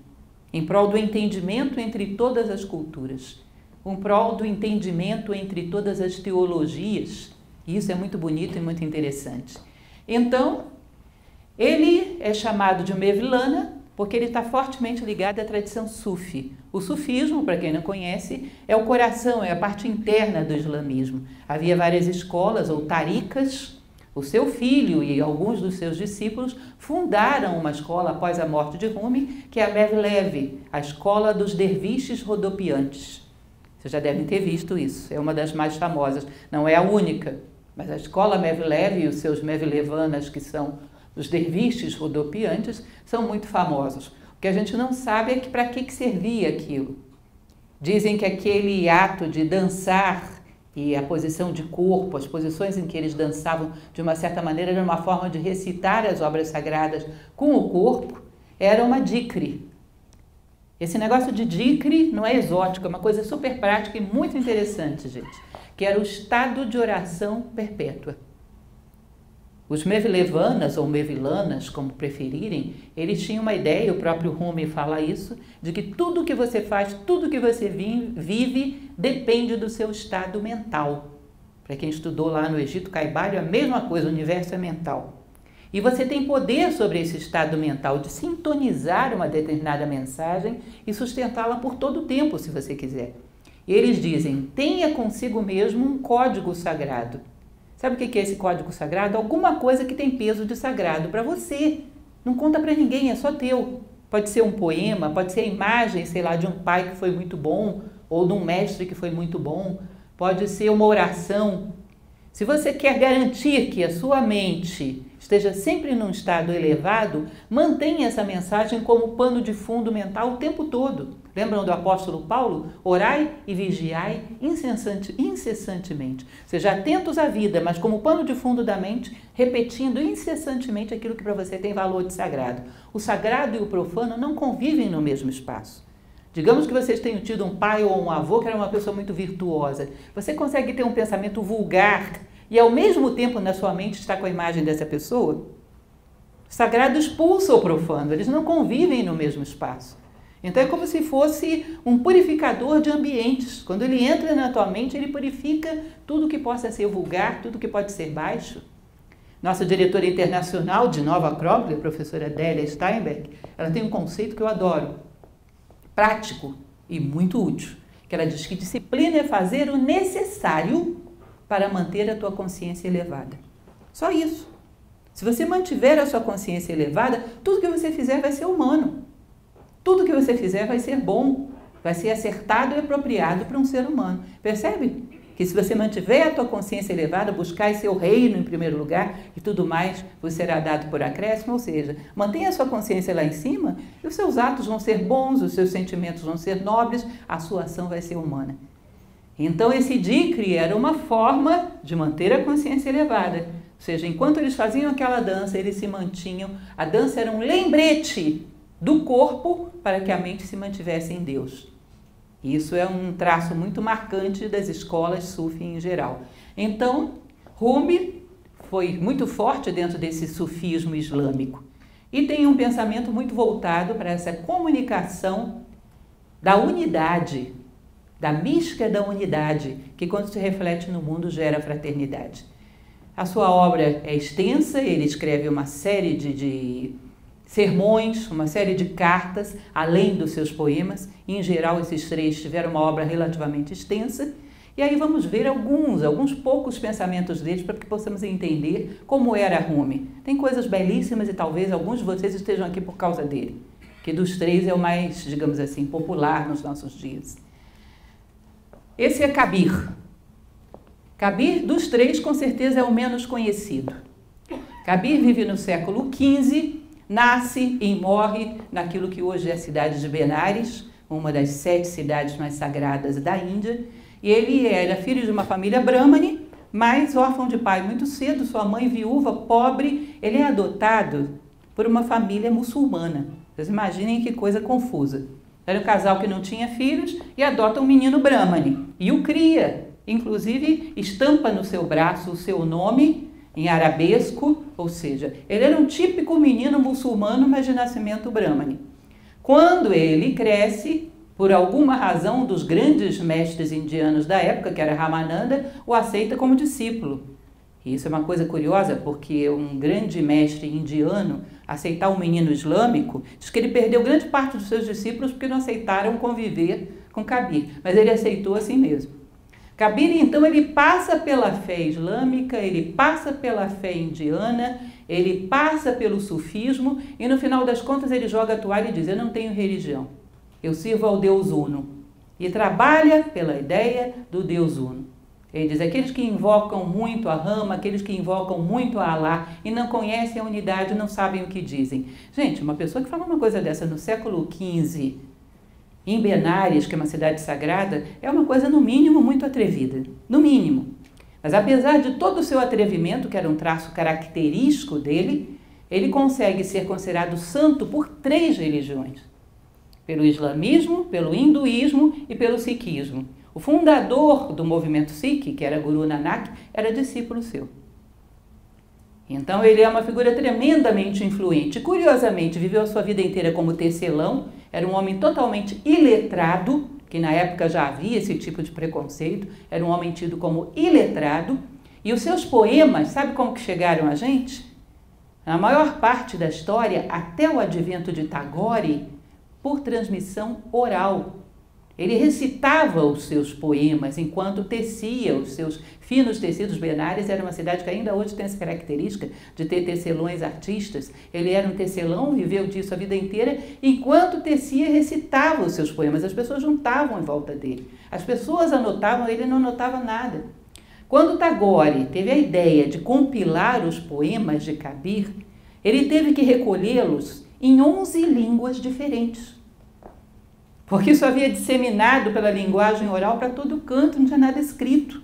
em prol do entendimento entre todas as culturas, em prol do entendimento entre todas as teologias. Isso é muito bonito e muito interessante. Então, ele é chamado de Mevlana, porque ele está fortemente ligado à tradição sufi. O sufismo, para quem não conhece, é o coração, é a parte interna do islamismo. Havia várias escolas ou taricas. O seu filho e alguns dos seus discípulos fundaram uma escola após a morte de Rumi, que é a Mevlevi, a escola dos derviches rodopiantes. Vocês já devem ter visto isso, é uma das mais famosas, não é a única, mas a escola Mevlevi e os seus mevlevanas, que são os derviches rodopiantes, são muito famosos. O que a gente não sabe é para que servia aquilo. Dizem que aquele ato de dançar e a posição de corpo, as posições em que eles dançavam de uma certa maneira, era uma forma de recitar as obras sagradas com o corpo, era uma dikri. Esse negócio de dikri não é exótico, é uma coisa super prática e muito interessante, gente, que era o estado de oração perpétua. Os mevlevanas ou mevilanas, como preferirem, eles tinham uma ideia, o próprio Rumi fala isso, de que tudo que você faz, tudo que você vive, depende do seu estado mental. Para quem estudou lá no Egito Caibalion, a mesma coisa, o universo é mental. E você tem poder sobre esse estado mental de sintonizar uma determinada mensagem e sustentá-la por todo o tempo, se você quiser. E eles dizem, tenha consigo mesmo um código sagrado. Sabe o que é esse código sagrado? Alguma coisa que tem peso de sagrado para você. Não conta para ninguém, é só teu. Pode ser um poema, pode ser a imagem, sei lá, de um pai que foi muito bom, ou de um mestre que foi muito bom, pode ser uma oração. Se você quer garantir que a sua mente esteja sempre num estado elevado, mantenha essa mensagem como pano de fundo mental o tempo todo. Lembram do apóstolo Paulo? Orai e vigiai incessantemente. Ou seja, atentos à vida, mas como pano de fundo da mente, repetindo incessantemente aquilo que para você tem valor de sagrado. O sagrado e o profano não convivem no mesmo espaço. Digamos que vocês tenham tido um pai ou um avô que era uma pessoa muito virtuosa. Você consegue ter um pensamento vulgar e ao mesmo tempo na sua mente está com a imagem dessa pessoa? O sagrado expulsa o profano, eles não convivem no mesmo espaço. Então é como se fosse um purificador de ambientes. Quando ele entra na tua mente, ele purifica tudo que possa ser vulgar, tudo que pode ser baixo. Nossa diretora internacional de Nova Acrópole, a professora Délia Steinberg, ela tem um conceito que eu adoro, prático e muito útil, que ela diz que disciplina é fazer o necessário para manter a tua consciência elevada. Só isso. Se você mantiver a sua consciência elevada, tudo que você fizer vai ser humano. Tudo que você fizer vai ser bom, vai ser acertado e apropriado para um ser humano. Percebe? Que se você mantiver a tua consciência elevada, buscar seu reino em primeiro lugar e tudo mais vos será dado por acréscimo, ou seja, mantenha a sua consciência lá em cima e os seus atos vão ser bons, os seus sentimentos vão ser nobres, a sua ação vai ser humana. Então esse dikri era uma forma de manter a consciência elevada. Ou seja, enquanto eles faziam aquela dança, eles se mantinham. A dança era um lembrete do corpo para que a mente se mantivesse em Deus. Isso é um traço muito marcante das escolas sufi em geral. Então, Rumi foi muito forte dentro desse sufismo islâmico e tem um pensamento muito voltado para essa comunicação da unidade, da mística da unidade, que quando se reflete no mundo gera fraternidade. A sua obra é extensa, ele escreve uma série de sermões, uma série de cartas, além dos seus poemas. Em geral, esses três tiveram uma obra relativamente extensa. E aí vamos ver alguns poucos pensamentos deles para que possamos entender como era Rumi. Tem coisas belíssimas e talvez alguns de vocês estejam aqui por causa dele, que dos três é o mais, digamos assim, popular nos nossos dias. Esse é Kabir. Kabir, dos três, com certeza é o menos conhecido. Kabir vive no século XV, nasce e morre naquilo que hoje é a cidade de Benares, uma das 7 cidades mais sagradas da Índia. E ele era filho de uma família brâmane, mas órfão de pai muito cedo, sua mãe viúva, pobre. Ele é adotado por uma família muçulmana. Vocês imaginem que coisa confusa. Era um casal que não tinha filhos e adota um menino brâmane e o cria. Inclusive, estampa no seu braço o seu nome em arabesco, ou seja, ele era um típico menino muçulmano, mas de nascimento brâmane. Quando ele cresce, por alguma razão, um dos grandes mestres indianos da época, que era Ramananda, o aceita como discípulo. E isso é uma coisa curiosa, porque um grande mestre indiano aceitar um menino islâmico, diz que ele perdeu grande parte dos seus discípulos porque não aceitaram conviver com Kabir, mas ele aceitou assim mesmo. Kabir, então, ele passa pela fé islâmica, ele passa pela fé indiana, ele passa pelo sufismo e, no final das contas, ele joga a toalha e diz: eu não tenho religião, eu sirvo ao Deus Uno. E trabalha pela ideia do Deus Uno. Ele diz: aqueles que invocam muito a Rama, aqueles que invocam muito a Alá e não conhecem a unidade, não sabem o que dizem. Gente, uma pessoa que fala uma coisa dessa no século XV, em Benares, que é uma cidade sagrada, é uma coisa, no mínimo, muito atrevida. No mínimo. Mas apesar de todo o seu atrevimento, que era um traço característico dele, ele consegue ser considerado santo por 3 religiões. Pelo islamismo, pelo hinduísmo e pelo sikhismo. O fundador do movimento Sikh, que era Guru Nanak, era discípulo seu. Então ele é uma figura tremendamente influente. Curiosamente, viveu a sua vida inteira como tecelão, era um homem totalmente iletrado, que na época já havia esse tipo de preconceito, era um homem tido como iletrado. E os seus poemas, sabe como que chegaram a gente? Na maior parte da história, até o advento de Tagore, por transmissão oral. Ele recitava os seus poemas enquanto tecia os seus finos tecidos. Benares era uma cidade que ainda hoje tem essa característica de ter tecelões artistas. Ele era um tecelão, viveu disso a vida inteira. Enquanto tecia, recitava os seus poemas. As pessoas juntavam em volta dele. As pessoas anotavam, ele não anotava nada. Quando Tagore teve a ideia de compilar os poemas de Kabir, ele teve que recolhê-los em 11 línguas diferentes. Porque isso havia disseminado pela linguagem oral para todo canto, não tinha nada escrito.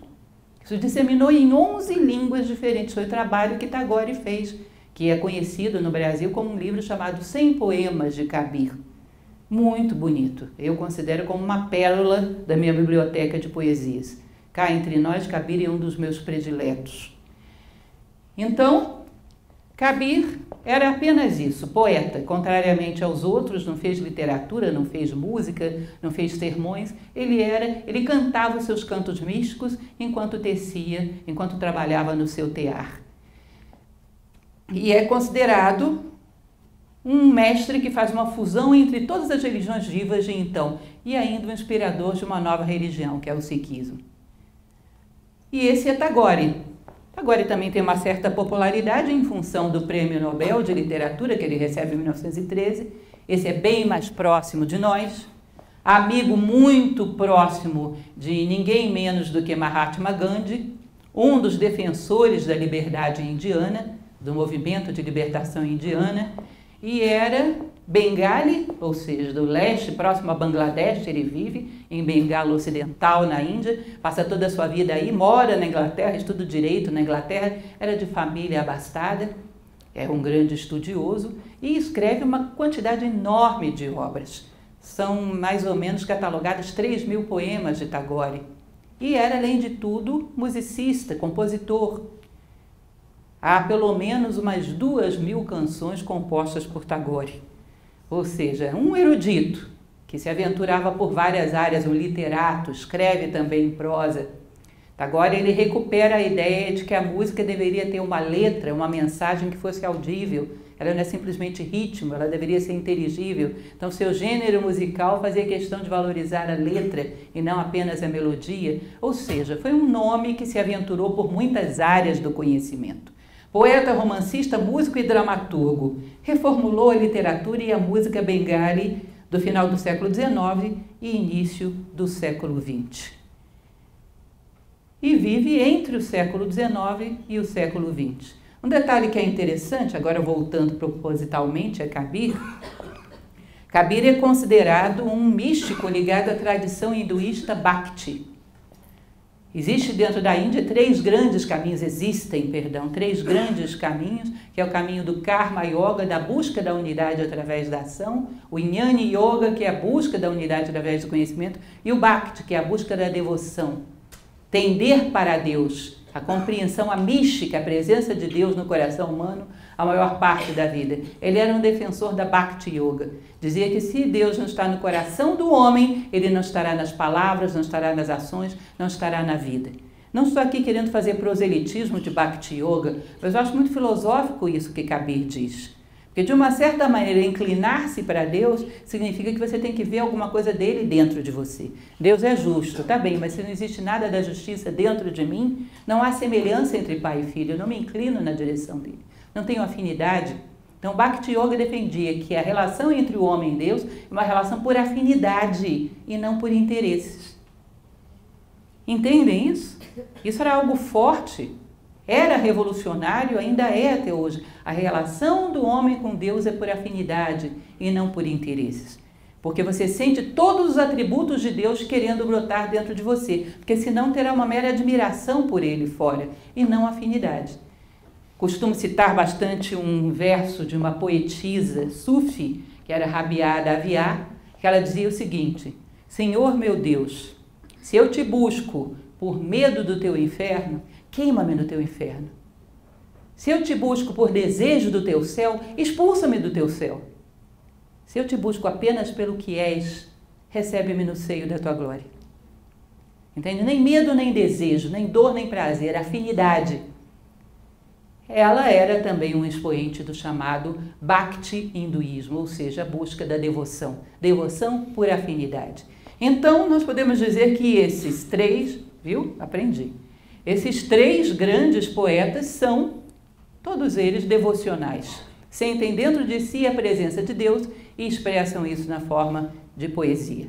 Isso disseminou em 11 línguas diferentes. Foi o trabalho que Tagore fez, que é conhecido no Brasil como um livro chamado 100 Poemas de Kabir. Muito bonito. Eu considero como uma pérola da minha biblioteca de poesias. Cá entre nós, Kabir é um dos meus prediletos. Então, Kabir era apenas isso, poeta. Contrariamente aos outros, não fez literatura, não fez música, não fez sermões. Ele cantava os seus cantos místicos enquanto tecia, enquanto trabalhava no seu tear. E é considerado um mestre que faz uma fusão entre todas as religiões vivas de então e ainda um inspirador de uma nova religião, que é o sikhismo. E esse é Tagore. Agora, também tem uma certa popularidade em função do Prêmio Nobel de Literatura que ele recebe em 1913. Esse é bem mais próximo de nós. Amigo muito próximo de ninguém menos do que Mahatma Gandhi, um dos defensores da liberdade indiana, do movimento de libertação indiana. E era bengali, ou seja, do leste, próximo a Bangladesh. Ele vive em Bengala Ocidental, na Índia, passa toda a sua vida aí, mora na Inglaterra, estuda direito na Inglaterra, era de família abastada, era um grande estudioso e escreve uma quantidade enorme de obras. São mais ou menos catalogados 3.000 poemas de Tagore. E era, além de tudo, musicista, compositor. Há pelo menos umas 2.000 canções compostas por Tagore. Ou seja, um erudito que se aventurava por várias áreas, um literato, escreve também em prosa. Tagore, ele recupera a ideia de que a música deveria ter uma letra, uma mensagem que fosse audível. Ela não é simplesmente ritmo, ela deveria ser inteligível. Então, seu gênero musical fazia questão de valorizar a letra e não apenas a melodia. Ou seja, foi um nome que se aventurou por muitas áreas do conhecimento. Poeta, romancista, músico e dramaturgo. Reformulou a literatura e a música bengali do final do século XIX e início do século XX. e vive entre o século XIX e o século XX. Um detalhe que é interessante, agora voltando propositalmente a Kabir, Kabir é considerado um místico ligado à tradição hinduísta Bhakti. Existe dentro da Índia três grandes caminhos, que é o caminho do Karma Yoga, da busca da unidade através da ação, o Jnana Yoga, que é a busca da unidade através do conhecimento, e o Bhakti, que é a busca da devoção. Tender para Deus, a compreensão, a mística, a presença de Deus no coração humano, a maior parte da vida. Ele era um defensor da Bhakti Yoga. Dizia que se Deus não está no coração do homem, ele não estará nas palavras, não estará nas ações, não estará na vida. Não estou aqui querendo fazer proselitismo de Bhakti Yoga, mas eu acho muito filosófico isso que Kabir diz. Porque de uma certa maneira, inclinar-se para Deus significa que você tem que ver alguma coisa dele dentro de você. Deus é justo, tá bem, mas se não existe nada da justiça dentro de mim, não há semelhança entre pai e filho, eu não me inclino na direção dele. Não tenho afinidade. Então, Bhakti Yoga defendia que a relação entre o homem e Deus é uma relação por afinidade e não por interesses. Entendem isso? Isso era algo forte, era revolucionário, ainda é até hoje. A relação do homem com Deus é por afinidade e não por interesses. Porque você sente todos os atributos de Deus querendo brotar dentro de você. Porque senão terá uma mera admiração por ele fora e não afinidade. Costumo citar bastante um verso de uma poetisa sufi, que era Rabiá Daviá, que ela dizia o seguinte: Senhor meu Deus, se eu te busco por medo do teu inferno, queima-me no teu inferno. Se eu te busco por desejo do teu céu, expulsa-me do teu céu. Se eu te busco apenas pelo que és, recebe-me no seio da tua glória. Entende? Nem medo, nem desejo, nem dor, nem prazer, afinidade. Ela era também um expoente do chamado Bhakti hinduísmo, ou seja, a busca da devoção. Devoção por afinidade. Então, nós podemos dizer que esses três, viu? Aprendi. Esses três grandes poetas são, todos eles, devocionais. Sentem dentro de si a presença de Deus e expressam isso na forma de poesia.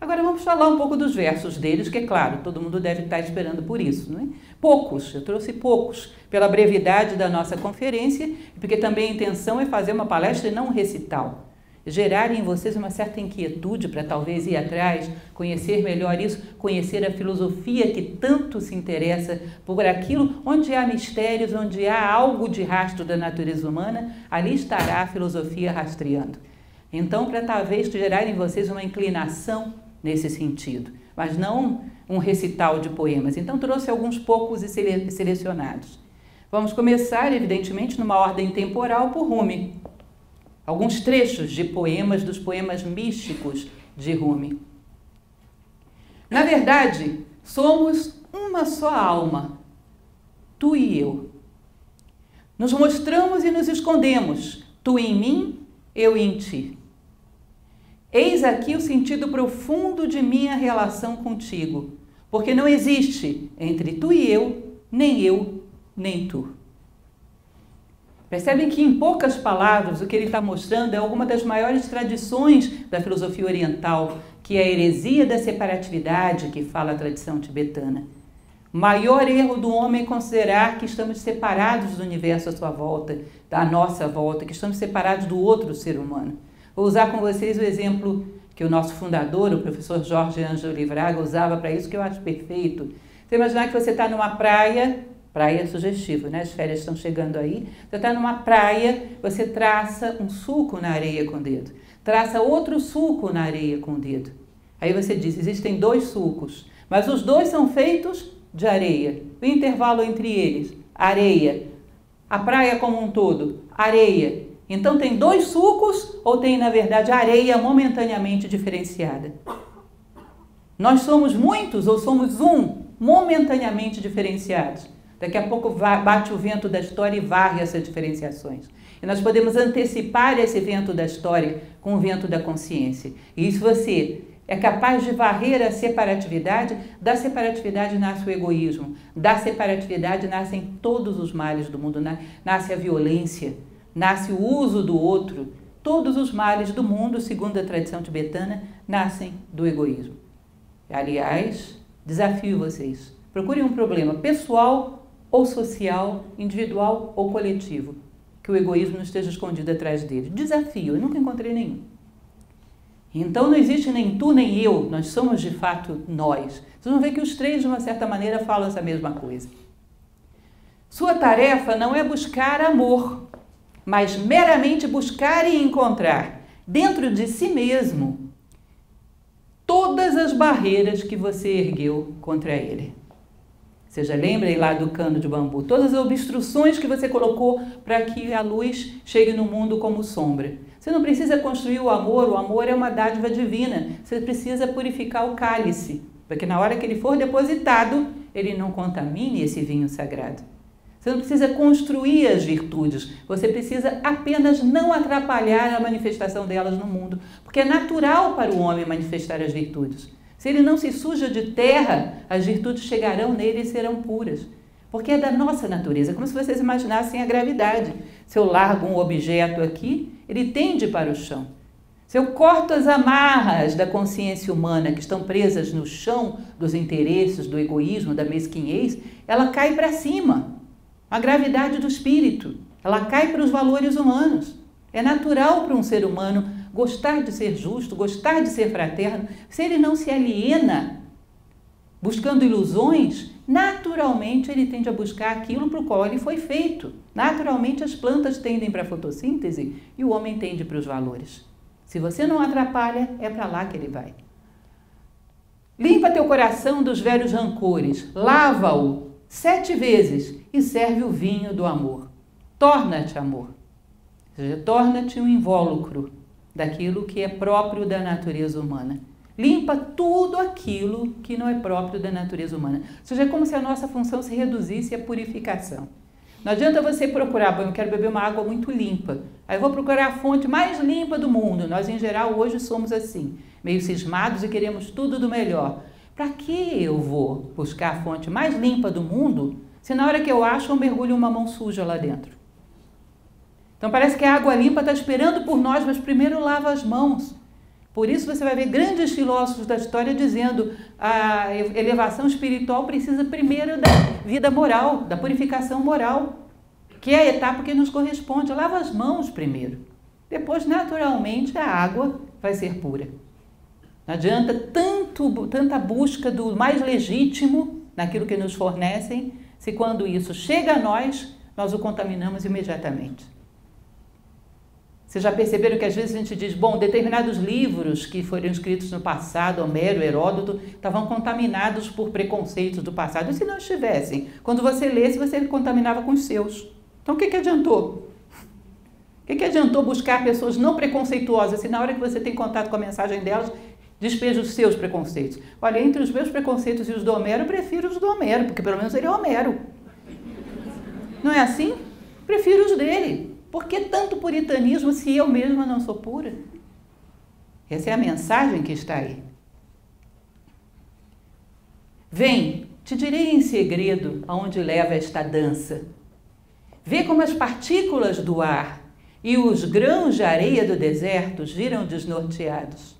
Agora vamos falar um pouco dos versos deles, que é claro, todo mundo deve estar esperando por isso, não é? Poucos, eu trouxe poucos, pela brevidade da nossa conferência, porque também a intenção é fazer uma palestra e não um recital. Gerar em vocês uma certa inquietude para talvez ir atrás, conhecer melhor isso, conhecer a filosofia que tanto se interessa por aquilo, onde há mistérios, onde há algo de rastro da natureza humana, ali estará a filosofia rastreando. Então, para talvez gerar em vocês uma inclinação nesse sentido, mas não um recital de poemas. Então, trouxe alguns poucos e selecionados. Vamos começar, evidentemente, numa ordem temporal por Rumi. Alguns trechos de poemas, dos poemas místicos de Rumi. Na verdade, somos uma só alma, tu e eu. Nos mostramos e nos escondemos, tu em mim, eu em ti. Eis aqui o sentido profundo de minha relação contigo, porque não existe entre tu e eu, nem tu. Percebem que em poucas palavras o que ele está mostrando é alguma das maiores tradições da filosofia oriental, que é a heresia da separatividade que fala a tradição tibetana. O maior erro do homem é considerar que estamos separados do universo à sua volta, da nossa volta, que estamos separados do outro ser humano. Vou usar com vocês o exemplo que o nosso fundador, o professor Jorge Ângelo Livraga, usava para isso, que eu acho perfeito. Você imaginar que você está numa praia, praia é sugestivo, né? As férias estão chegando aí. Você está numa praia, você traça um sulco na areia com o dedo. Traça outro sulco na areia com o dedo. Aí você diz, existem dois sulcos, mas os dois são feitos de areia. O intervalo entre eles, areia. A praia como um todo, areia. Então tem dois sulcos ou tem, na verdade, areia momentaneamente diferenciada? Nós somos muitos ou somos um momentaneamente diferenciados? Daqui a pouco bate o vento da história e varre essas diferenciações. E nós podemos antecipar esse vento da história com o vento da consciência. E isso você é capaz de varrer a separatividade, da separatividade nasce o egoísmo, da separatividade nascem todos os males do mundo, nasce a violência, nasce o uso do outro. Todos os males do mundo, segundo a tradição tibetana, nascem do egoísmo. Aliás, desafio vocês. Procure um problema pessoal ou social, individual ou coletivo, que o egoísmo não esteja escondido atrás dele. Desafio, eu nunca encontrei nenhum. Então não existe nem tu nem eu, nós somos de fato nós. Vocês vão ver que os três, de uma certa maneira, falam essa mesma coisa. Sua tarefa não é buscar amor, mas meramente buscar e encontrar dentro de si mesmo todas as barreiras que você ergueu contra ele. Você já lembra aí lá do cano de bambu? Todas as obstruções que você colocou para que a luz chegue no mundo como sombra. Você não precisa construir o amor é uma dádiva divina. Você precisa purificar o cálice, para que na hora que ele for depositado, ele não contamine esse vinho sagrado. Você não precisa construir as virtudes, você precisa apenas não atrapalhar a manifestação delas no mundo, porque é natural para o homem manifestar as virtudes. Se ele não se suja de terra, as virtudes chegarão nele e serão puras, porque é da nossa natureza, como se vocês imaginassem a gravidade. Se eu largo um objeto aqui, ele tende para o chão. Se eu corto as amarras da consciência humana que estão presas no chão dos interesses, do egoísmo, da mesquinhez, ela cai para cima. A gravidade do espírito, ela cai para os valores humanos. É natural para um ser humano gostar de ser justo, gostar de ser fraterno. Se ele não se aliena buscando ilusões, naturalmente ele tende a buscar aquilo para o qual ele foi feito. Naturalmente as plantas tendem para a fotossíntese e o homem tende para os valores. Se você não atrapalha, é para lá que ele vai. Limpa teu coração dos velhos rancores, lava-o 7 vezes e serve o vinho do amor. Torna-te amor, ou seja, torna-te um invólucro daquilo que é próprio da natureza humana. Limpa tudo aquilo que não é próprio da natureza humana. Ou seja, é como se a nossa função se reduzisse à purificação. Não adianta você procurar, bom, eu quero beber uma água muito limpa. Aí eu vou procurar a fonte mais limpa do mundo. Nós, em geral, hoje somos assim, meio cismados e queremos tudo do melhor. Para que eu vou buscar a fonte mais limpa do mundo, se na hora que eu acho, eu mergulho uma mão suja lá dentro? Então parece que a água limpa está esperando por nós, mas primeiro lava as mãos. Por isso você vai ver grandes filósofos da história dizendo a elevação espiritual precisa primeiro da vida moral, da purificação moral, que é a etapa que nos corresponde. Lava as mãos primeiro. Depois, naturalmente, a água vai ser pura. Não adianta tanta busca do mais legítimo naquilo que nos fornecem, se quando isso chega a nós, nós o contaminamos imediatamente. Vocês já perceberam que às vezes a gente diz, bom, determinados livros que foram escritos no passado, Homero, Heródoto, estavam contaminados por preconceitos do passado. E se não estivessem? Quando você lesse, você contaminava com os seus. Então o que adiantou? O que adiantou buscar pessoas não preconceituosas, se na hora que você tem contato com a mensagem delas, despeja os seus preconceitos? Olha, entre os meus preconceitos e os do Homero, eu prefiro os do Homero, porque pelo menos ele é Homero. Não é assim? Prefiro os dele. Por que tanto puritanismo se eu mesma não sou pura? Essa é a mensagem que está aí. Vem, te direi em segredo aonde leva esta dança. Vê como as partículas do ar e os grãos de areia do deserto giram desnorteados.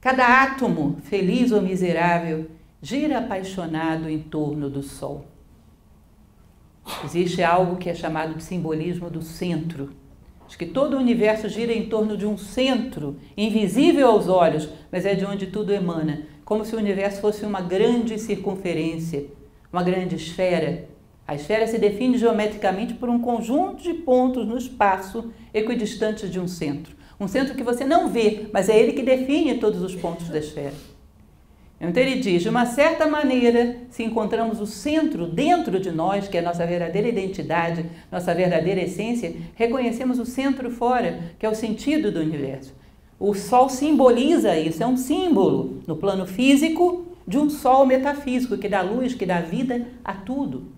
Cada átomo, feliz ou miserável, gira apaixonado em torno do sol. Existe algo que é chamado de simbolismo do centro. Acho que todo o universo gira em torno de um centro, invisível aos olhos, mas é de onde tudo emana, como se o universo fosse uma grande circunferência, uma grande esfera. A esfera se define geometricamente por um conjunto de pontos no espaço equidistantes de um centro que você não vê, mas é ele que define todos os pontos da esfera. Então ele diz, de uma certa maneira, se encontramos o centro dentro de nós, que é a nossa verdadeira identidade, nossa verdadeira essência, reconhecemos o centro fora, que é o sentido do universo. O sol simboliza isso, é um símbolo no plano físico de um sol metafísico, que dá luz, que dá vida a tudo.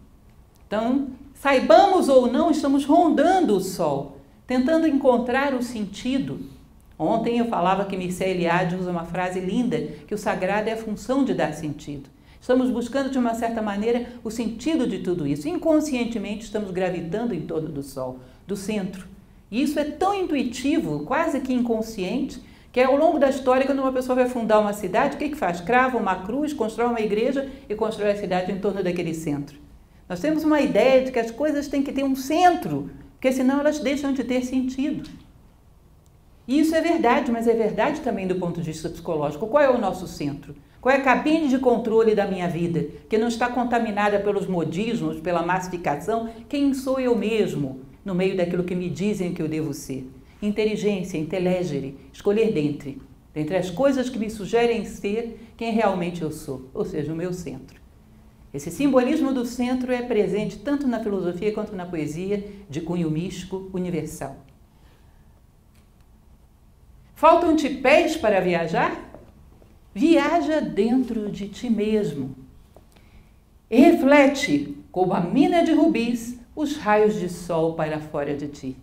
Então, saibamos ou não, estamos rondando o sol, tentando encontrar o sentido. Ontem eu falava que Mircea Eliade usa uma frase linda, que o sagrado é a função de dar sentido. Estamos buscando, de uma certa maneira, o sentido de tudo isso. Inconscientemente estamos gravitando em torno do sol, do centro. E isso é tão intuitivo, quase que inconsciente, Que ao longo da história, quando uma pessoa vai fundar uma cidade, o que faz? Crava uma cruz, constrói uma igreja e constrói a cidade em torno daquele centro. Nós temos uma ideia de que as coisas têm que ter um centro, porque senão elas deixam de ter sentido. E isso é verdade, mas é verdade também do ponto de vista psicológico. Qual é o nosso centro? Qual é a cabine de controle da minha vida, que não está contaminada pelos modismos, pela massificação? Quem sou eu mesmo no meio daquilo que me dizem que eu devo ser? Inteligência, intelegere, escolher dentre as coisas que me sugerem ser quem realmente eu sou, ou seja, o meu centro. Esse simbolismo do centro é presente tanto na filosofia quanto na poesia, de cunho místico universal. Faltam-te pés para viajar? Viaja dentro de ti mesmo. E reflete, como a mina de rubis, os raios de sol para fora de ti.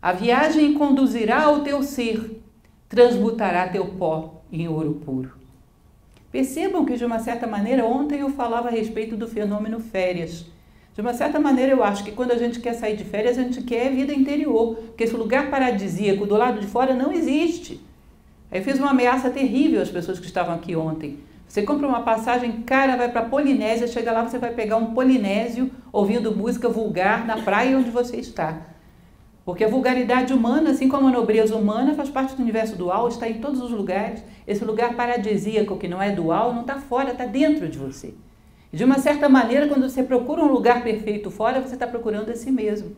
A viagem conduzirá ao teu ser, transmutará teu pó em ouro puro. Percebam que, de uma certa maneira, ontem eu falava a respeito do fenômeno férias. De uma certa maneira, eu acho que quando a gente quer sair de férias, a gente quer vida interior, porque esse lugar paradisíaco do lado de fora não existe. Aí eu fiz uma ameaça terrível às pessoas que estavam aqui ontem. Você compra uma passagem cara, vai para a Polinésia, chega lá, você vai pegar um polinésio ouvindo música vulgar na praia onde você está. Porque a vulgaridade humana, assim como a nobreza humana, faz parte do universo dual, está em todos os lugares. Esse lugar paradisíaco que não é dual, não está fora, está dentro de você. E de uma certa maneira, quando você procura um lugar perfeito fora, você está procurando a si mesmo.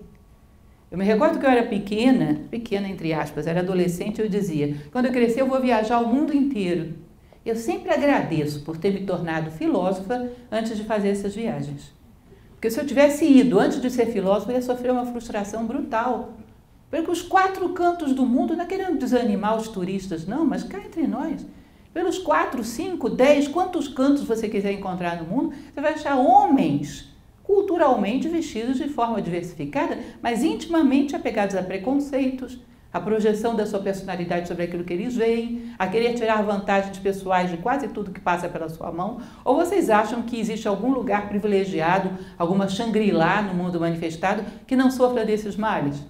Eu me recordo que eu era pequena, pequena entre aspas, era adolescente, eu dizia, quando eu crescer eu vou viajar o mundo inteiro. Eu sempre agradeço por ter me tornado filósofa antes de fazer essas viagens. Porque se eu tivesse ido antes de ser filósofo, eu ia sofrer uma frustração brutal. Porque os quatro cantos do mundo, não é querendo desanimar os turistas, não, mas cá entre nós, pelos 4, 5, 10, quantos cantos você quiser encontrar no mundo, você vai achar homens culturalmente vestidos de forma diversificada, mas intimamente apegados a preconceitos, a projeção da sua personalidade sobre aquilo que eles veem, a querer tirar vantagens pessoais de quase tudo que passa pela sua mão. Ou vocês acham que existe algum lugar privilegiado, alguma Shangri-La no mundo manifestado que não sofra desses males?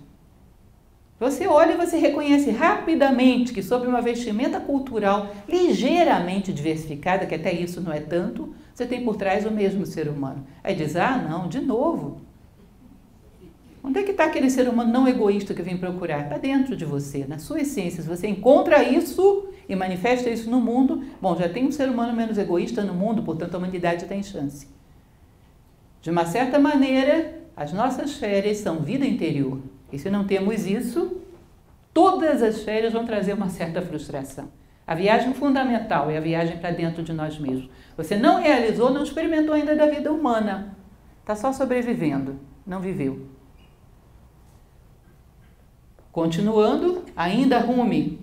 Você olha e você reconhece rapidamente que sob uma vestimenta cultural ligeiramente diversificada, que até isso não é tanto, você tem por trás o mesmo ser humano. Aí diz, ah não, de novo. Onde é que está aquele ser humano não egoísta que eu vim procurar? Está dentro de você, na sua essência. Se você encontra isso e manifesta isso no mundo, bom, já tem um ser humano menos egoísta no mundo, portanto a humanidade tem chance. De uma certa maneira, as nossas férias são vida interior. E se não temos isso, todas as férias vão trazer uma certa frustração. A viagem fundamental é a viagem para dentro de nós mesmos. Você não realizou, não experimentou ainda da vida humana. Está só sobrevivendo, não viveu. Continuando, ainda Rumi.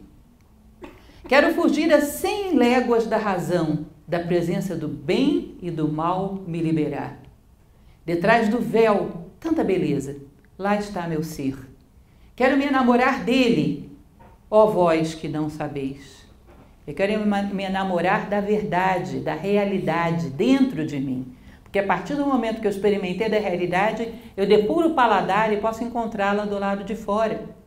Quero fugir a 100 léguas da razão, da presença do bem e do mal me liberar. Detrás do véu, tanta beleza, lá está meu ser. Quero me enamorar dele, ó vós que não sabeis. Eu quero me enamorar da verdade, da realidade dentro de mim. Porque a partir do momento que eu experimentei da realidade, eu depuro o paladar e posso encontrá-la do lado de fora.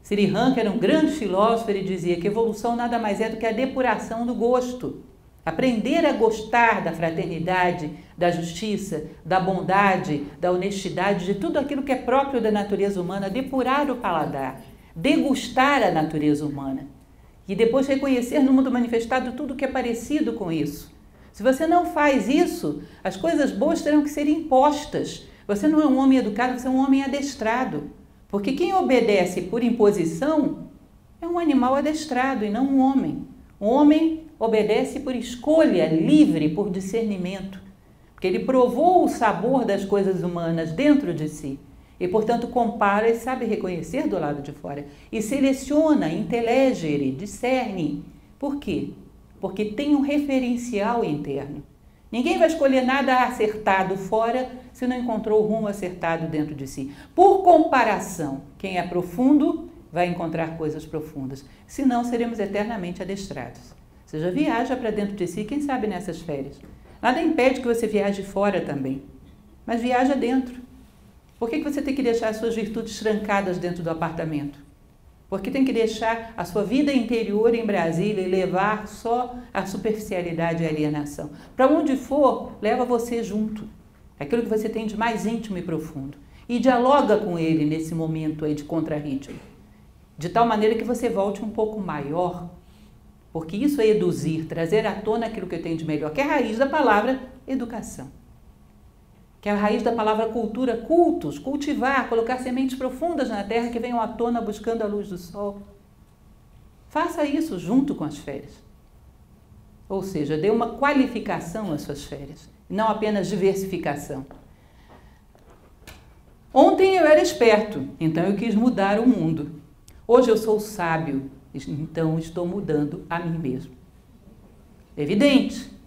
Sri Ram, que era um grande filósofo, ele dizia que evolução nada mais é do que a depuração do gosto. Aprender a gostar da fraternidade, da justiça, da bondade, da honestidade, de tudo aquilo que é próprio da natureza humana, depurar o paladar, degustar a natureza humana. E depois reconhecer no mundo manifestado tudo que é parecido com isso. Se você não faz isso, as coisas boas terão que ser impostas. Você não é um homem educado, você é um homem adestrado. Porque quem obedece por imposição é um animal adestrado e não um homem. Um homem obedece por escolha livre, por discernimento. Porque ele provou o sabor das coisas humanas dentro de si. E, portanto, compara e sabe reconhecer do lado de fora. E seleciona, intelegere, discerne. Por quê? Porque tem um referencial interno. Ninguém vai escolher nada acertado fora se não encontrou o rumo acertado dentro de si. Por comparação, quem é profundo vai encontrar coisas profundas. Senão, seremos eternamente adestrados. Ou seja, viaja para dentro de si, quem sabe nessas férias. Nada impede que você viaje fora também, mas viaja dentro. Por que você tem que deixar as suas virtudes trancadas dentro do apartamento? Porque tem que deixar a sua vida interior em Brasília e levar só a superficialidade e a alienação. Para onde for, leva você junto. Aquilo que você tem de mais íntimo e profundo. E dialoga com ele nesse momento aí de contrarritmo. De tal maneira que você volte um pouco maior. Porque isso é eduzir, trazer à tona aquilo que eu tenho de melhor. Que é a raiz da palavra educação. Que é a raiz da palavra cultura, cultos, cultivar, colocar sementes profundas na terra que venham à tona buscando a luz do sol. Faça isso junto com as férias. Ou seja, dê uma qualificação às suas férias, não apenas diversificação. Ontem eu era esperto, então eu quis mudar o mundo. Hoje eu sou sábio, então estou mudando a mim mesmo. Evidente.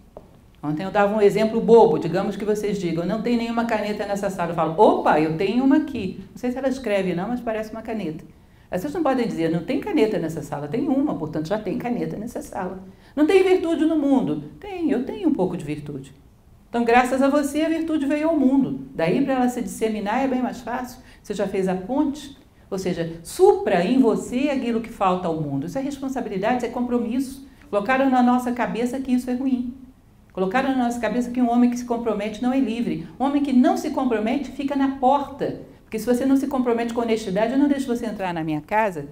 Ontem eu dava um exemplo bobo, digamos que vocês digam, não tem nenhuma caneta nessa sala. Eu falo, opa, eu tenho uma aqui. Não sei se ela escreve não, mas parece uma caneta. Aí vocês não podem dizer, não tem caneta nessa sala. Tem uma, portanto já tem caneta nessa sala. Não tem virtude no mundo. Tem, eu tenho um pouco de virtude. Então graças a você a virtude veio ao mundo. Daí para ela se disseminar é bem mais fácil. Você já fez a ponte. Ou seja, supra em você aquilo que falta ao mundo. Isso é responsabilidade, isso é compromisso. Colocaram na nossa cabeça que isso é ruim. Colocaram na nossa cabeça que um homem que se compromete não é livre. Um homem que não se compromete fica na porta. Porque se você não se compromete com honestidade, eu não deixo você entrar na minha casa.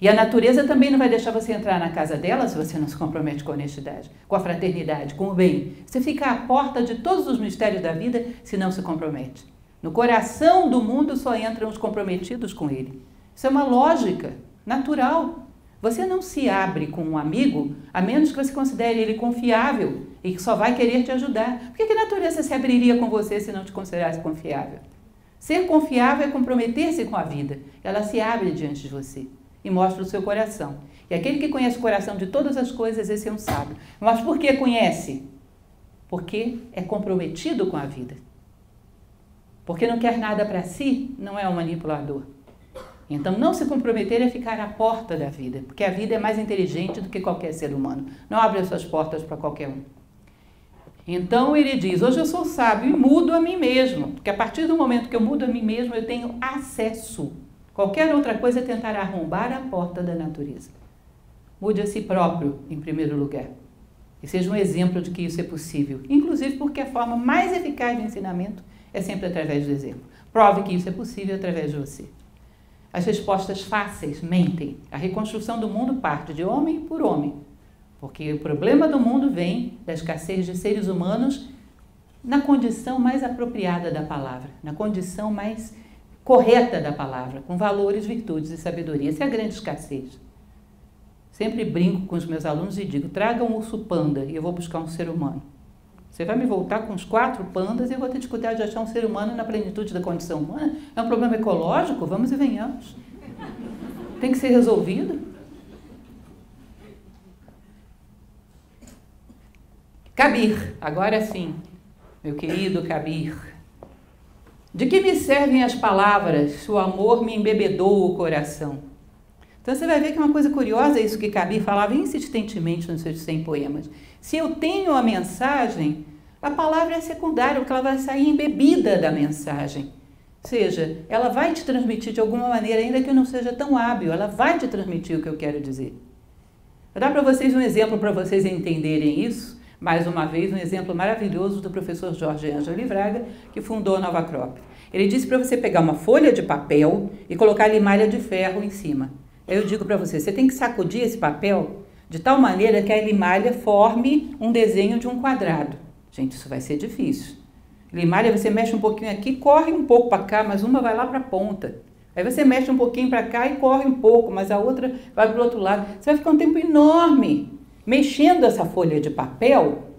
E a natureza também não vai deixar você entrar na casa dela se você não se compromete com honestidade, com a fraternidade, com o bem. Você fica à porta de todos os mistérios da vida se não se compromete. No coração do mundo só entram os comprometidos com ele. Isso é uma lógica natural. Você não se abre com um amigo, a menos que você considere ele confiável e que só vai querer te ajudar. Por que a natureza se abriria com você se não te considerasse confiável? Ser confiável é comprometer-se com a vida. Ela se abre diante de você e mostra o seu coração. E aquele que conhece o coração de todas as coisas, esse é um sábio. Mas por que conhece? Porque é comprometido com a vida. Porque não quer nada para si, não é um manipulador. Então, não se comprometer é ficar à porta da vida, porque a vida é mais inteligente do que qualquer ser humano. Não abre as suas portas para qualquer um. Então, ele diz, hoje eu sou sábio e mudo a mim mesmo, porque a partir do momento que eu mudo a mim mesmo, eu tenho acesso. Qualquer outra coisa é tentar arrombar a porta da natureza. Mude a si próprio, em primeiro lugar. E seja um exemplo de que isso é possível. Inclusive porque a forma mais eficaz de ensinamento é sempre através do exemplo. Prove que isso é possível através de você. As respostas fáceis mentem. A reconstrução do mundo parte de homem por homem. Porque o problema do mundo vem da escassez de seres humanos na condição mais apropriada da palavra, na condição mais correta da palavra, com valores, virtudes e sabedoria. Essa é a grande escassez. Sempre brinco com os meus alunos e digo, traga um urso panda e eu vou buscar um ser humano. Você vai me voltar com uns 4 pandas e eu vou ter dificuldade de achar um ser humano na plenitude da condição humana. É um problema ecológico? Vamos e venhamos. Tem que ser resolvido. Kabir, agora sim, meu querido Kabir. De que me servem as palavras se o amor me embebedou o coração? Então você vai ver que é uma coisa curiosa isso que Kabir falava insistentemente nos seus 100 poemas. Se eu tenho a mensagem, a palavra é secundária, porque ela vai sair embebida da mensagem. Ou seja, ela vai te transmitir de alguma maneira, ainda que eu não seja tão hábil, ela vai te transmitir o que eu quero dizer. Vou dar para vocês um exemplo para vocês entenderem isso. Mais uma vez, um exemplo maravilhoso do professor Jorge Ângelo Livraga, que fundou a Nova Crop. Ele disse para você pegar uma folha de papel e colocar limalha de ferro em cima. Eu digo para você, você tem que sacudir esse papel de tal maneira que a limalha forme um desenho de um quadrado. Gente, isso vai ser difícil. Limalha, você mexe um pouquinho aqui, corre um pouco para cá, mas uma vai lá para a ponta. Aí você mexe um pouquinho para cá e corre um pouco, mas a outra vai para o outro lado. Você vai ficar um tempo enorme mexendo essa folha de papel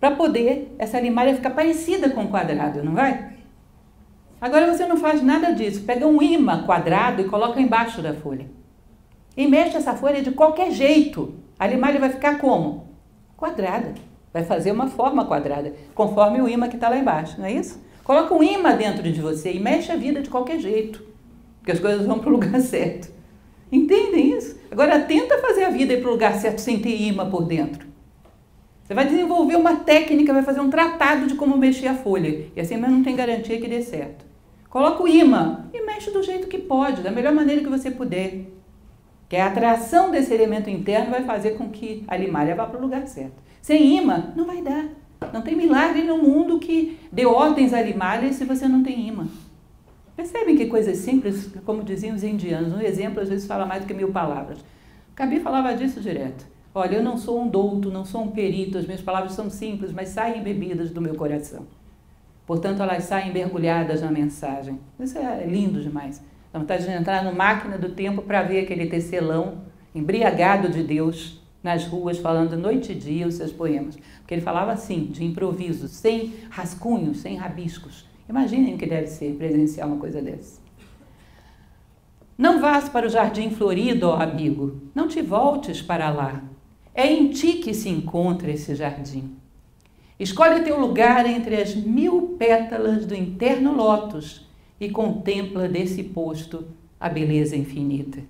para poder essa limalha ficar parecida com um quadrado, não vai? Agora você não faz nada disso. Pega um imã quadrado e coloca embaixo da folha. E mexe essa folha de qualquer jeito. A limalha vai ficar como? Quadrada. Vai fazer uma forma quadrada, conforme o ímã que está lá embaixo, não é isso? Coloca um ímã dentro de você e mexe a vida de qualquer jeito, porque as coisas vão para o lugar certo. Entendem isso? Agora tenta fazer a vida ir para o lugar certo sem ter ímã por dentro. Você vai desenvolver uma técnica, vai fazer um tratado de como mexer a folha. E assim mesmo não tem garantia que dê certo. Coloca o ímã e mexe. mexe do jeito que pode, da melhor maneira que você puder. Que a atração desse elemento interno vai fazer com que a limalha vá para o lugar certo. Sem imã, não vai dar. Não tem milagre no mundo que dê ordens à limalha se você não tem imã. Percebem que coisas simples, como diziam os indianos, um exemplo às vezes fala mais do que 1000 palavras. Kabir falava disso direto. Olha, eu não sou um douto, não sou um perito, as minhas palavras são simples, mas saem bebidas do meu coração. Portanto, elas saem mergulhadas na mensagem. Isso é lindo demais. Dá vontade de entrar na máquina do tempo para ver aquele tecelão embriagado de Deus nas ruas, falando noite e dia os seus poemas. Porque ele falava assim, de improviso, sem rascunhos, sem rabiscos. Imaginem o que deve ser presenciar uma coisa dessa. Não vás para o jardim florido, ó amigo, não te voltes para lá. É em ti que se encontra esse jardim. Escolhe teu lugar entre as 1000 pétalas do interno lótus e contempla desse posto a beleza infinita.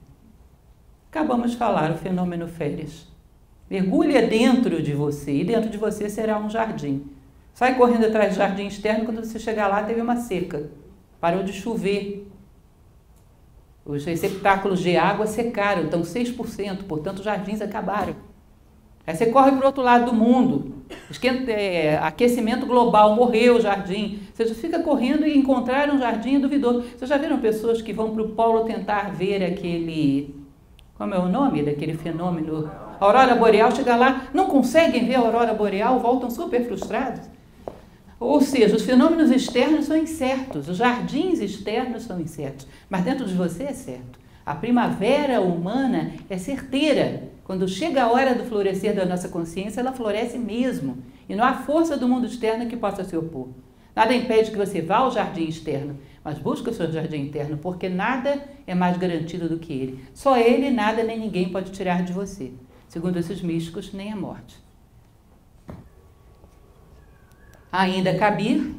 Acabamos de falar o fenômeno férias. Mergulha dentro de você e dentro de você será um jardim. Sai correndo atrás do jardim externo, quando você chegar lá teve uma seca, parou de chover. Os receptáculos de água secaram, estão 6%, portanto os jardins acabaram. Aí você corre para o outro lado do mundo, aquecimento global, morreu o jardim. Você já fica correndo e encontrar um jardim duvidoso. Vocês já viram pessoas que vão para o polo tentar ver aquele... Como é o nome daquele fenômeno? A aurora boreal, chega lá, não conseguem ver a aurora boreal, voltam super frustrados. Ou seja, os fenômenos externos são incertos, os jardins externos são incertos, mas dentro de você é certo. A primavera humana é certeira. Quando chega a hora do florescer da nossa consciência, ela floresce mesmo. E não há força do mundo externo que possa se opor. Nada impede que você vá ao jardim externo, mas busque o seu jardim interno, porque nada é mais garantido do que ele. Só ele, nada nem ninguém pode tirar de você. Segundo esses místicos, nem a morte. Ainda Kabir,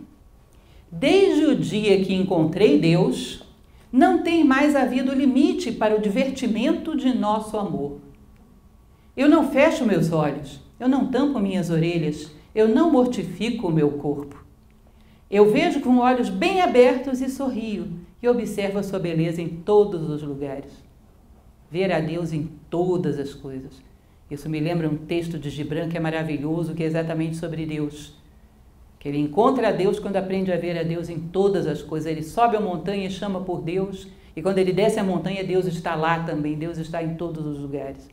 desde o dia que encontrei Deus, não tem mais havido limite para o divertimento de nosso amor. Eu não fecho meus olhos, eu não tampo minhas orelhas, eu não mortifico o meu corpo. Eu vejo com olhos bem abertos e sorrio, e observo a sua beleza em todos os lugares. Ver a Deus em todas as coisas. Isso me lembra um texto de Gibran que é maravilhoso, que é exatamente sobre Deus. Que ele encontra a Deus quando aprende a ver a Deus em todas as coisas. Ele sobe a montanha e chama por Deus, e quando ele desce a montanha, Deus está lá também, Deus está em todos os lugares.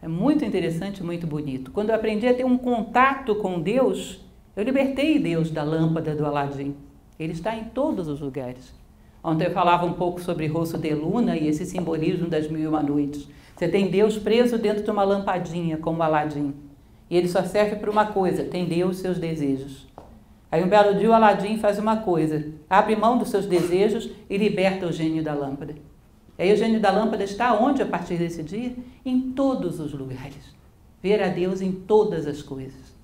É muito interessante, muito bonito. Quando eu aprendi a ter um contato com Deus, eu libertei Deus da lâmpada do Aladim. Ele está em todos os lugares. Ontem eu falava um pouco sobre Rosso de Luna e esse simbolismo das 1001 noites. Você tem Deus preso dentro de uma lampadinha, como Aladim. E ele só serve para uma coisa, atender os seus desejos. Aí um belo dia o Aladim faz uma coisa, abre mão dos seus desejos e liberta o gênio da lâmpada. E aí o gênio da lâmpada está onde a partir desse dia? Em todos os lugares. Ver a Deus em todas as coisas.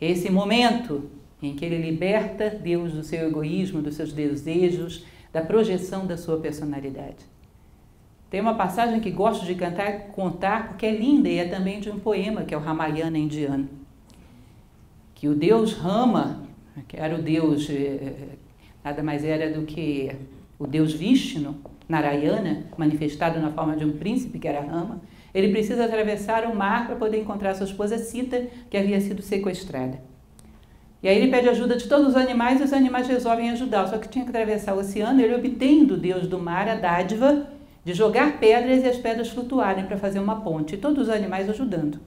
Esse momento em que ele liberta Deus do seu egoísmo, dos seus desejos, da projeção da sua personalidade. Tem uma passagem que gosto de contar porque é linda e é também de um poema, que é o Ramayana indiano. Que o deus Rama, que era o deus, nada mais era do que o deus Vishnu, Narayana, manifestado na forma de um príncipe, que era Rama, ele precisa atravessar o mar para poder encontrar sua esposa Sita, que havia sido sequestrada. E aí ele pede ajuda de todos os animais e os animais resolvem ajudá-lo, só que tinha que atravessar o oceano, ele obtém do deus do mar a dádiva de jogar pedras e as pedras flutuarem para fazer uma ponte, e todos os animais ajudando.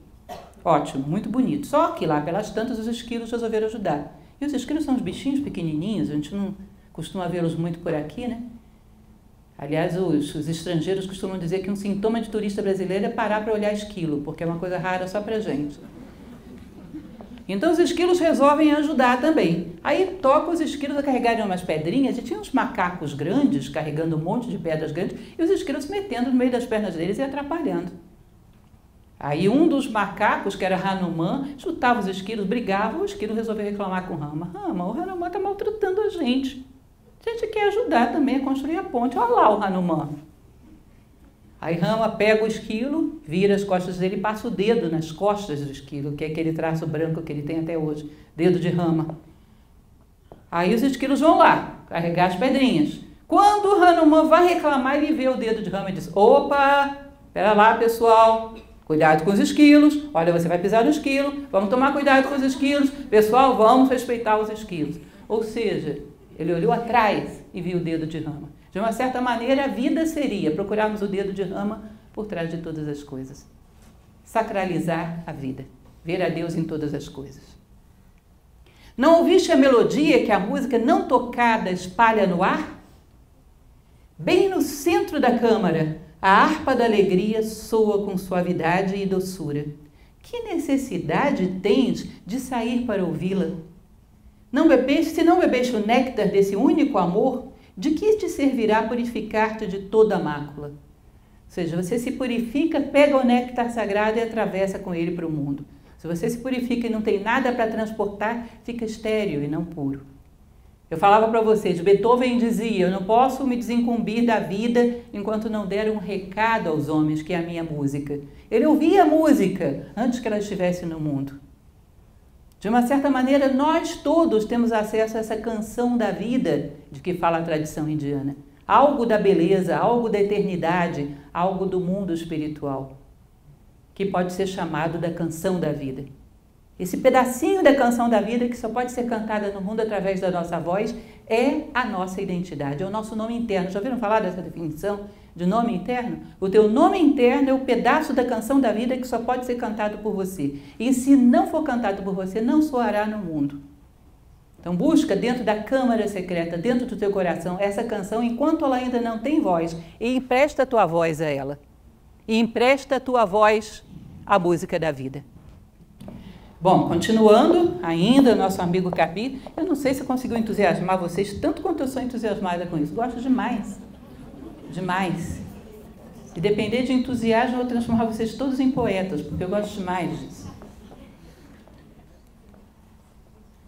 Ótimo, muito bonito. Só que lá pelas tantas os esquilos resolveram ajudar. E os esquilos são uns bichinhos pequenininhos, a gente não costuma vê-los muito por aqui, né? Aliás, os estrangeiros costumam dizer que um sintoma de turista brasileiro é parar para olhar esquilo, porque é uma coisa rara só para gente. Então os esquilos resolvem ajudar também. Aí toca os esquilos a carregarem umas pedrinhas, e tinha uns macacos grandes carregando um monte de pedras grandes, e os esquilos se metendo no meio das pernas deles e atrapalhando. Aí um dos macacos, que era Hanuman, chutava os esquilos, brigava, o esquilo resolveu reclamar com Rama. Rama, o Hanuman está maltratando a gente. A gente quer ajudar também a construir a ponte. Olha lá o Hanuman. Aí Rama pega o esquilo, vira as costas dele e passa o dedo nas costas do esquilo, que é aquele traço branco que ele tem até hoje, dedo de Rama. Aí os esquilos vão lá carregar as pedrinhas. Quando fulano, uma vai reclamar e vê o dedo de rama e diz, opa, pera lá, pessoal, cuidado com os esquilos, olha, você vai pisar no esquilo, vamos tomar cuidado com os esquilos, pessoal, vamos respeitar os esquilos. Ou seja, ele olhou atrás e viu o dedo de rama. De uma certa maneira, a vida seria procurarmos o dedo de rama por trás de todas as coisas. Sacralizar a vida, ver a Deus em todas as coisas. Não ouviste a melodia que a música não tocada espalha no ar? Bem no centro da câmara, a harpa da alegria soa com suavidade e doçura. Que necessidade tens de sair para ouvi-la? Não bebeste, se não bebeste o néctar desse único amor, de que te servirá purificar-te de toda mácula? Ou seja, você se purifica, pega o néctar sagrado e atravessa com ele para o mundo. Se você se purifica e não tem nada para transportar, fica estéril e não puro. Eu falava para vocês, Beethoven dizia, eu não posso me desincumbir da vida enquanto não der um recado aos homens, que é a minha música. Ele ouvia a música antes que ela estivesse no mundo. De uma certa maneira, nós todos temos acesso a essa canção da vida de que fala a tradição indiana. Algo da beleza, algo da eternidade, algo do mundo espiritual, que pode ser chamado da canção da vida. Esse pedacinho da canção da vida que só pode ser cantada no mundo através da nossa voz é a nossa identidade, é o nosso nome interno. Já ouviram falar dessa definição de nome interno? O teu nome interno é o pedaço da canção da vida que só pode ser cantado por você. E se não for cantado por você, não soará no mundo. Então busca dentro da câmara secreta, dentro do teu coração, essa canção enquanto ela ainda não tem voz. E empresta a tua voz a ela. E empresta a tua voz à música da vida. Bom, continuando ainda, nosso amigo Kabir, eu não sei se conseguiu entusiasmar vocês tanto quanto eu sou entusiasmada com isso. Gosto demais. Demais. Se depender de entusiasmo, eu vou transformar vocês todos em poetas, porque eu gosto demais disso.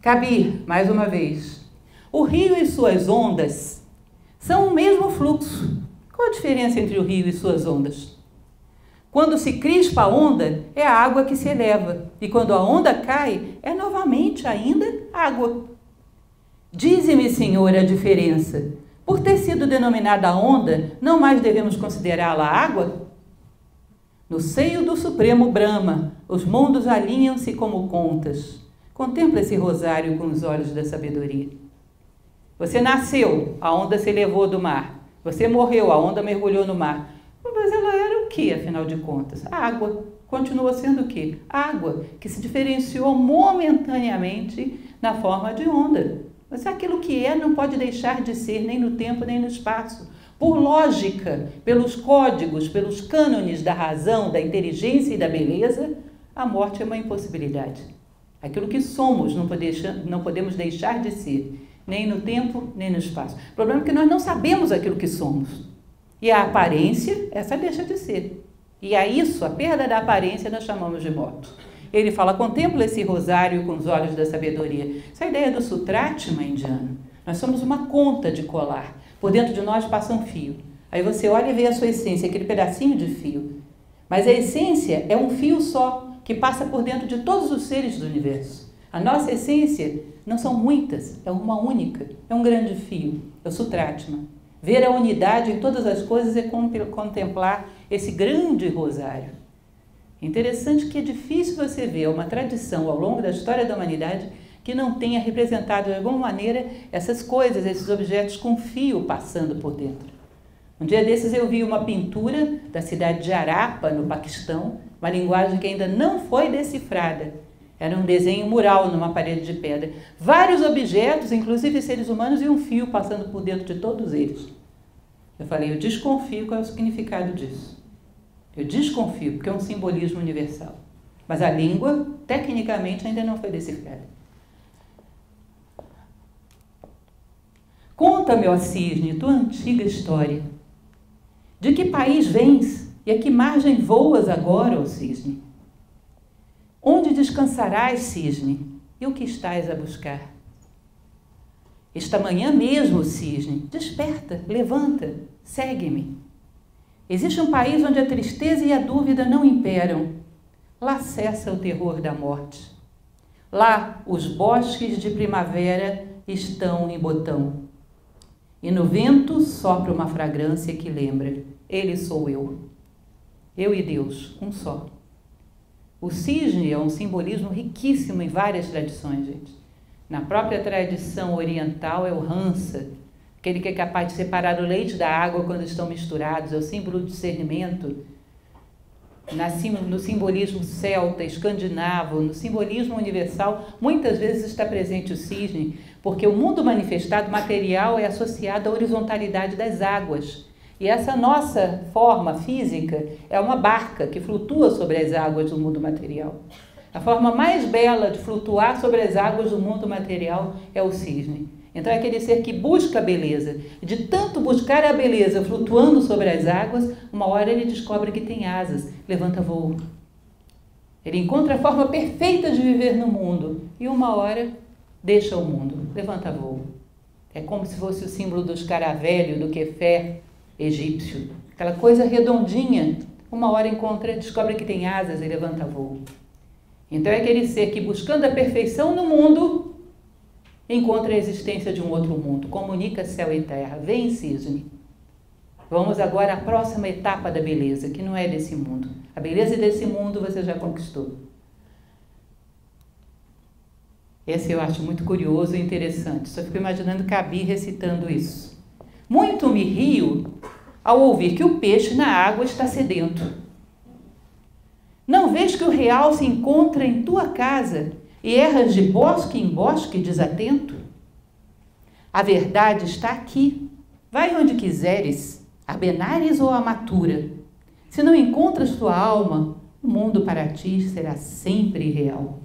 Kabir, mais uma vez. O rio e suas ondas são o mesmo fluxo. Qual a diferença entre o rio e suas ondas? Quando se crispa a onda, é a água que se eleva. E quando a onda cai, é novamente ainda água. Dize-me, Senhor, a diferença. Por ter sido denominada onda, não mais devemos considerá-la água? No seio do supremo Brahma, os mundos alinham-se como contas. Contempla esse rosário com os olhos da sabedoria. Você nasceu, a onda se elevou do mar. Você morreu, a onda mergulhou no mar. Mas ela era o que, afinal de contas? A água. Continua sendo o que? Água, que se diferenciou momentaneamente na forma de onda. Mas aquilo que é não pode deixar de ser, nem no tempo, nem no espaço. Por lógica, pelos códigos, pelos cânones da razão, da inteligência e da beleza, a morte é uma impossibilidade. Aquilo que somos não podemos deixar de ser, nem no tempo, nem no espaço. O problema é que nós não sabemos aquilo que somos. E a aparência, essa deixa de ser. E a isso, a perda da aparência, nós chamamos de morte. Ele fala, contempla esse rosário com os olhos da sabedoria. Essa ideia do sutrátima indiano. Nós somos uma conta de colar. Por dentro de nós passa um fio. Aí você olha e vê a sua essência, aquele pedacinho de fio. Mas a essência é um fio só, que passa por dentro de todos os seres do universo. A nossa essência não são muitas, é uma única. É um grande fio, é o sutrátima. Ver a unidade em todas as coisas é contemplar esse grande rosário. Interessante que é difícil você ver uma tradição ao longo da história da humanidade que não tenha representado de alguma maneira essas coisas, esses objetos com fio passando por dentro. Um dia desses eu vi uma pintura da cidade de Harappa, no Paquistão, uma linguagem que ainda não foi decifrada. Era um desenho mural numa parede de pedra. Vários objetos, inclusive seres humanos, e um fio passando por dentro de todos eles. Eu falei, eu desconfio qual é o significado disso. Eu desconfio, porque é um simbolismo universal. Mas a língua, tecnicamente, ainda não foi decifrada. Conta-me, ó cisne, tua antiga história. De que país vens e a que margem voas agora, ó cisne? Onde descansarás, cisne, e o que estás a buscar? Esta manhã mesmo, cisne, desperta, levanta, segue-me. Existe um país onde a tristeza e a dúvida não imperam. Lá cessa o terror da morte. Lá os bosques de primavera estão em botão. e no vento sopra uma fragrância que lembra: ele sou eu e Deus, um só. O cisne é um simbolismo riquíssimo em várias tradições, gente. Na própria tradição oriental é o rança, aquele que é capaz de separar o leite da água quando estão misturados, é o símbolo do discernimento. No simbolismo celta, escandinavo, no simbolismo universal, muitas vezes está presente o cisne, porque o mundo manifestado material é associado à horizontalidade das águas. E essa nossa forma física é uma barca que flutua sobre as águas do mundo material. A forma mais bela de flutuar sobre as águas do mundo material é o cisne. Então é aquele ser que busca a beleza. De tanto buscar a beleza flutuando sobre as águas, uma hora ele descobre que tem asas, levanta voo. Ele encontra a forma perfeita de viver no mundo e uma hora deixa o mundo, levanta voo. É como se fosse o símbolo dos caravelhos, do kefé egípcio. Aquela coisa redondinha, uma hora encontra, descobre que tem asas e levanta voo. Então é aquele ser que, buscando a perfeição no mundo, encontra a existência de um outro mundo, comunica céu e terra. Vem, cisne. Vamos agora à próxima etapa da beleza, que não é desse mundo. A beleza desse mundo você já conquistou. Esse eu acho muito curioso e interessante. Só fico imaginando Kabir recitando isso. Muito me rio ao ouvir que o peixe na água está sedento. Não vês que o real se encontra em tua casa e erras de bosque em bosque desatento? A verdade está aqui. Vai onde quiseres, a Benares ou a Matura. Se não encontras tua alma, o mundo para ti será sempre real.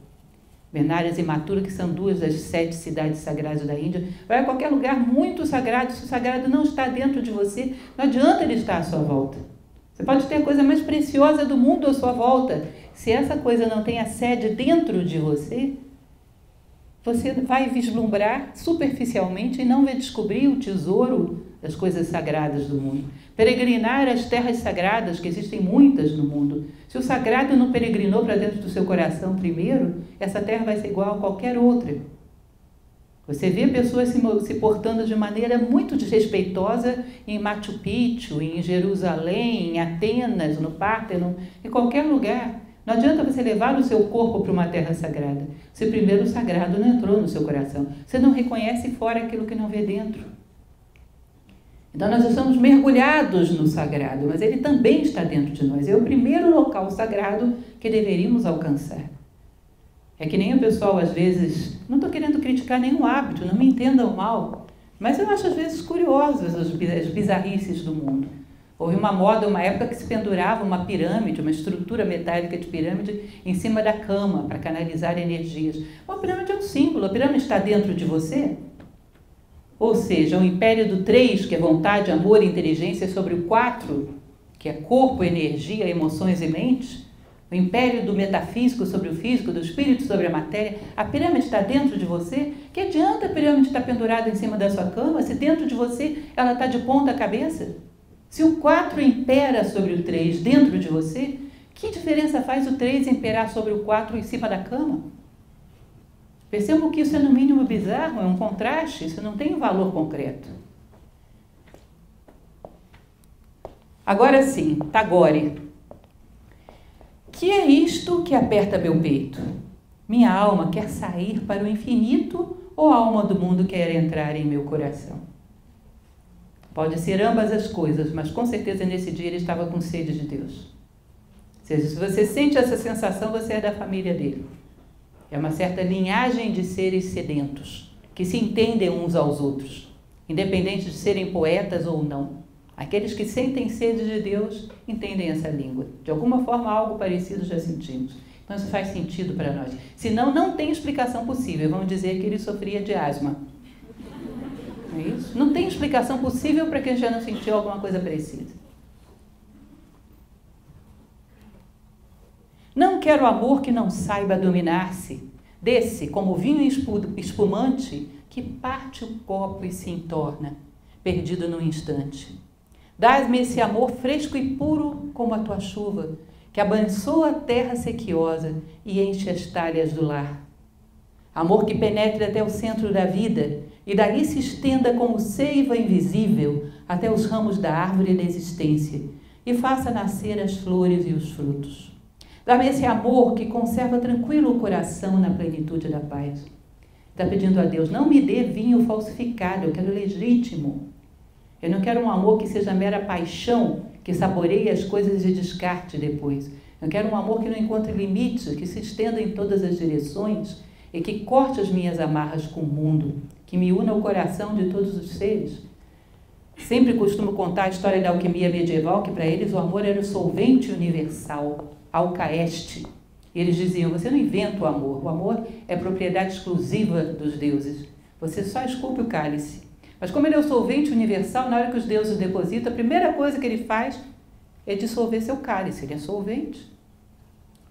Benares e Matura, que são duas das 7 cidades sagradas da Índia. Vai a qualquer lugar muito sagrado. Se o sagrado não está dentro de você, não adianta ele estar à sua volta. Você pode ter a coisa mais preciosa do mundo à sua volta. Se essa coisa não tem a sede dentro de você, você vai vislumbrar superficialmente e não vai descobrir o tesouro das coisas sagradas do mundo. Peregrinar as terras sagradas, que existem muitas no mundo. Se o sagrado não peregrinou para dentro do seu coração primeiro, essa terra vai ser igual a qualquer outra. Você vê pessoas se portando de maneira muito desrespeitosa em Machu Picchu, em Jerusalém, em Atenas, no Pártano, em qualquer lugar. Não adianta você levar o seu corpo para uma terra sagrada, se primeiro o sagrado não entrou no seu coração. Você não reconhece fora aquilo que não vê dentro. Então nós estamos mergulhados no sagrado, mas ele também está dentro de nós. É o primeiro local sagrado que deveríamos alcançar. É que nem o pessoal, às vezes, não estou querendo criticar nenhum hábito, não me entendam mal, mas eu acho, às vezes, curiosas as bizarrices do mundo. Houve uma moda, uma época que se pendurava uma pirâmide, uma estrutura metálica de pirâmide, em cima da cama, para canalizar energias. Uma pirâmide é um símbolo, a pirâmide está dentro de você. Ou seja, o império do 3, que é vontade, amor e inteligência, sobre o 4, que é corpo, energia, emoções e mente. O império do metafísico sobre o físico, do espírito sobre a matéria. A pirâmide está dentro de você? Que adianta a pirâmide estar pendurada em cima da sua cama se dentro de você ela está de ponta cabeça? Se o 4 impera sobre o 3 dentro de você, que diferença faz o 3 imperar sobre o 4 em cima da cama? Percebam que isso é no mínimo bizarro, é um contraste, isso não tem um valor concreto. Agora sim, Tagore. Que é isto que aperta meu peito? Minha alma quer sair para o infinito ou a alma do mundo quer entrar em meu coração? Pode ser ambas as coisas, mas com certeza nesse dia ele estava com sede de Deus. Ou seja, se você sente essa sensação, você é da família dele. É uma certa linhagem de seres sedentos, que se entendem uns aos outros, independente de serem poetas ou não. Aqueles que sentem sede de Deus entendem essa língua. De alguma forma, algo parecido já sentimos. Então, isso faz sentido para nós. Senão, não tem explicação possível. Vão dizer que ele sofria de asma. É isso? Não tem explicação possível para quem já não sentiu alguma coisa parecida. Não quero amor que não saiba dominar-se. Desce, como vinho espumante, que parte o copo e se entorna, perdido num instante. Dás-me esse amor fresco e puro como a tua chuva, que abençoa a terra sequiosa e enche as talhas do lar. Amor que penetra até o centro da vida, e daí se estenda como seiva invisível até os ramos da árvore da existência e faça nascer as flores e os frutos. Dá-me esse amor que conserva tranquilo o coração na plenitude da paz. Está pedindo a Deus, não me dê vinho falsificado, eu quero legítimo. Eu não quero um amor que seja mera paixão, que saboreie as coisas e descarte depois. Eu quero um amor que não encontre limites, que se estenda em todas as direções e que corte as minhas amarras com o mundo, que me una ao coração de todos os seres. Sempre costumo contar a história da alquimia medieval, que para eles o amor era o solvente universal, alcaeste. Eles diziam, você não inventa o amor é propriedade exclusiva dos deuses. Você só esculpe o cálice. Mas como ele é o solvente universal, na hora que os deuses depositam, a primeira coisa que ele faz é dissolver seu cálice, ele é solvente.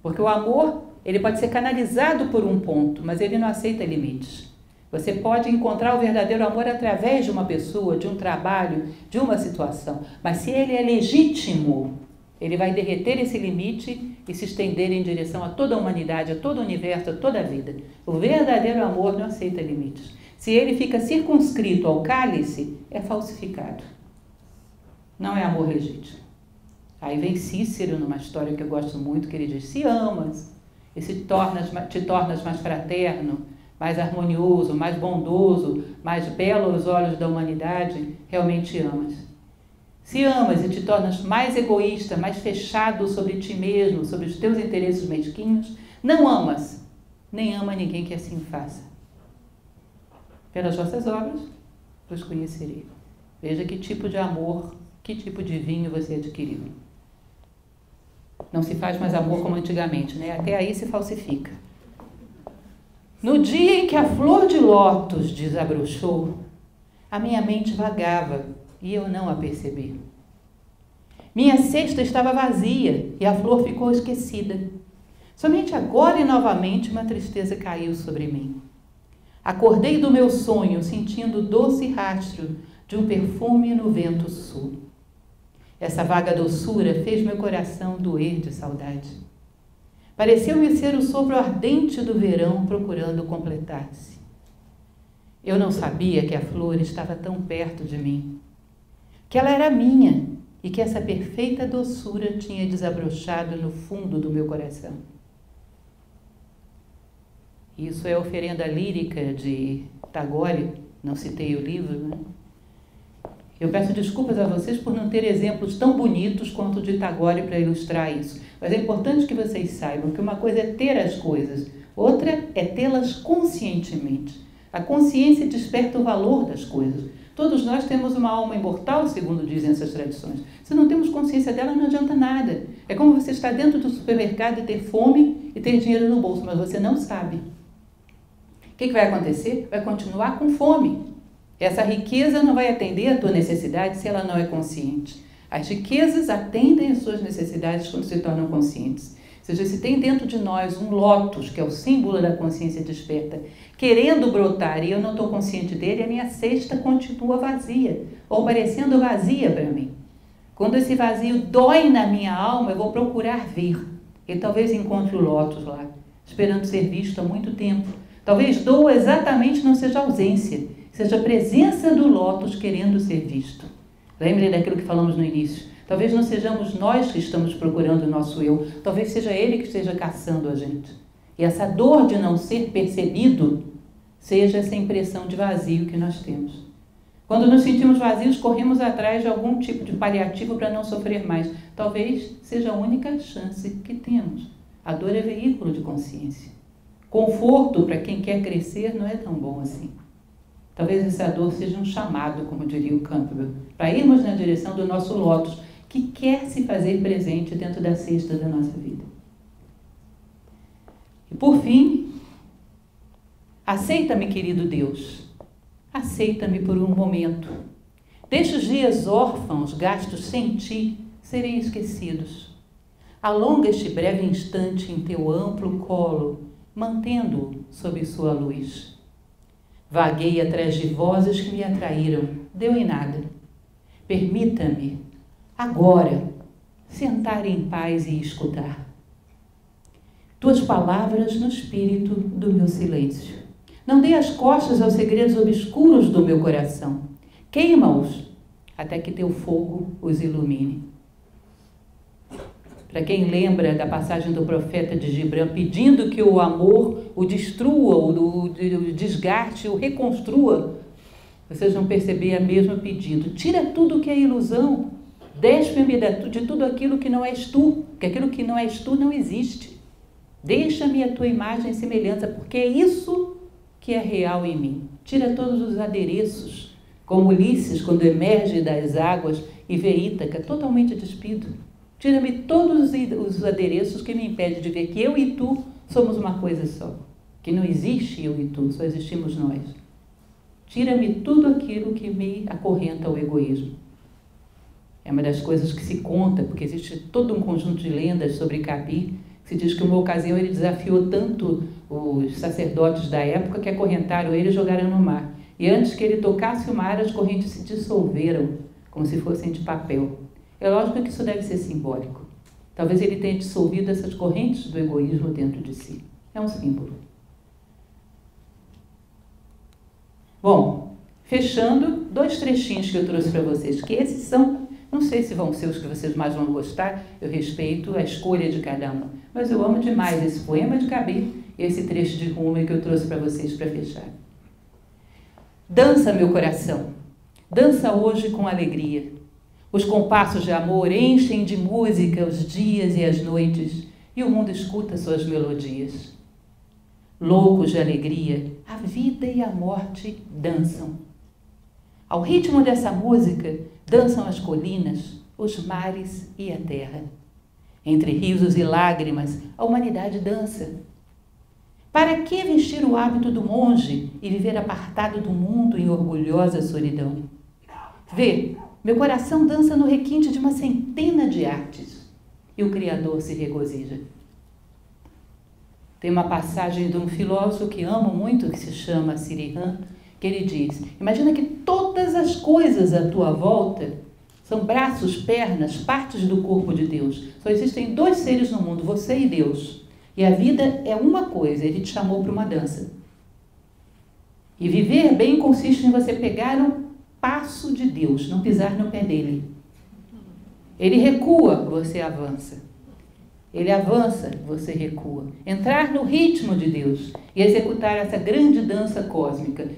Porque o amor, ele pode ser canalizado por um ponto, mas ele não aceita limites. Você pode encontrar o verdadeiro amor através de uma pessoa, de um trabalho, de uma situação. Mas se ele é legítimo, ele vai derreter esse limite e se estender em direção a toda a humanidade, a todo o universo, a toda a vida. O verdadeiro amor não aceita limites. Se ele fica circunscrito ao cálice, é falsificado. Não é amor legítimo. Aí vem Cícero, numa história que eu gosto muito, que ele diz, se amas, e te tornas mais fraterno, mais harmonioso, mais bondoso, mais belo aos olhos da humanidade, realmente amas. Se amas e te tornas mais egoísta, mais fechado sobre ti mesmo, sobre os teus interesses mesquinhos, não amas, nem ama ninguém que assim faça. Pelas vossas obras, vos conhecerei. Veja que tipo de amor, que tipo de vinho você adquiriu. Não se faz mais amor como antigamente, né? Até aí se falsifica. No dia em que a flor de lótus desabrochou, a minha mente vagava e eu não a percebi. Minha cesta estava vazia e a flor ficou esquecida. Somente agora e novamente uma tristeza caiu sobre mim. Acordei do meu sonho sentindo o doce rastro de um perfume no vento sul. Essa vaga doçura fez meu coração doer de saudade. Pareceu-me ser o sopro ardente do verão procurando completar-se. Eu não sabia que a flor estava tão perto de mim, que ela era minha e que essa perfeita doçura tinha desabrochado no fundo do meu coração. Isso é a oferenda lírica de Tagore, não citei o livro, né? Eu peço desculpas a vocês por não ter exemplos tão bonitos quanto o de Tagore para ilustrar isso. Mas é importante que vocês saibam que uma coisa é ter as coisas, outra é tê-las conscientemente. A consciência desperta o valor das coisas. Todos nós temos uma alma imortal, segundo dizem essas tradições. Se não temos consciência dela, não adianta nada. É como você estar dentro do supermercado e ter fome e ter dinheiro no bolso, mas você não sabe. O que vai acontecer? Vai continuar com fome. Essa riqueza não vai atender a tua necessidade se ela não é consciente. As riquezas atendem às suas necessidades quando se tornam conscientes. Ou seja, se tem dentro de nós um lótus, que é o símbolo da consciência desperta, querendo brotar e eu não estou consciente dele, a minha cesta continua vazia, ou parecendo vazia para mim. Quando esse vazio dói na minha alma, eu vou procurar ver. E talvez encontre o lótus lá, esperando ser visto há muito tempo. Talvez doa exatamente não seja ausência, seja a presença do lótus querendo ser visto. Lembre daquilo que falamos no início. Talvez não sejamos nós que estamos procurando o nosso eu. Talvez seja ele que esteja caçando a gente. E essa dor de não ser percebido seja essa impressão de vazio que nós temos. Quando nos sentimos vazios, corremos atrás de algum tipo de paliativo para não sofrer mais. Talvez seja a única chance que temos. A dor é veículo de consciência. Conforto para quem quer crescer não é tão bom assim. Talvez essa dor seja um chamado, como diria o Campbell, para irmos na direção do nosso lótus, que quer se fazer presente dentro da cesta da nossa vida. E por fim, aceita-me, querido Deus, aceita-me por um momento. Deixa os dias órfãos, gastos sem ti, serem esquecidos. Alonga este breve instante em teu amplo colo, mantendo-o sob sua luz. Vaguei atrás de vozes que me atraíram, deu em nada. Permita-me, agora, sentar em paz e escutar. Tuas palavras no espírito do meu silêncio. Não dei as costas aos segredos obscuros do meu coração. Queima-os até que teu fogo os ilumine. Para quem lembra da passagem do profeta de Gibran pedindo que o amor o destrua, o desgaste, o reconstrua, vocês vão perceber a mesma pedido. Tira tudo que é ilusão, despe-me de tudo aquilo que não és tu, porque aquilo que não és tu não existe. Deixa-me a tua imagem e semelhança, porque é isso que é real em mim. Tira todos os adereços, como Ulisses quando emerge das águas e vê Ítaca totalmente despido. Tira-me todos os adereços que me impedem de ver que eu e tu somos uma coisa só, que não existe eu e tu, só existimos nós. Tira-me tudo aquilo que me acorrenta ao egoísmo. É uma das coisas que se conta, porque existe todo um conjunto de lendas sobre Kabir, que se diz que uma ocasião ele desafiou tanto os sacerdotes da época que acorrentaram ele e jogaram no mar. E antes que ele tocasse o mar, as correntes se dissolveram, como se fossem de papel. É lógico que isso deve ser simbólico. Talvez ele tenha dissolvido essas correntes do egoísmo dentro de si. É um símbolo. Bom, fechando, dois trechinhos que eu trouxe para vocês, que esses são, não sei se vão ser os que vocês mais vão gostar, eu respeito a escolha de cada um, mas eu amo demais esse poema de Kabir e esse trecho de Rumi que eu trouxe para vocês para fechar. Dança, meu coração, dança hoje com alegria. Os compassos de amor enchem de música os dias e as noites e o mundo escuta suas melodias. Loucos de alegria, a vida e a morte dançam. Ao ritmo dessa música, dançam as colinas, os mares e a terra. Entre risos e lágrimas, a humanidade dança. Para que vestir o hábito do monge e viver apartado do mundo em orgulhosa solidão? Vê, meu coração dança no requinte de uma centena de artes e o Criador se regozija. Tem uma passagem de um filósofo que amo muito, que se chama Sri Ram, que ele diz: imagina que todas as coisas à tua volta são braços, pernas, partes do corpo de Deus. Só existem dois seres no mundo, você e Deus. E a vida é uma coisa, ele te chamou para uma dança. E viver bem consiste em você pegar um passo de Deus, não pisar no pé dele. Ele recua, você avança. Ele avança, você recua. Entrar no ritmo de Deus e executar essa grande dança cósmica.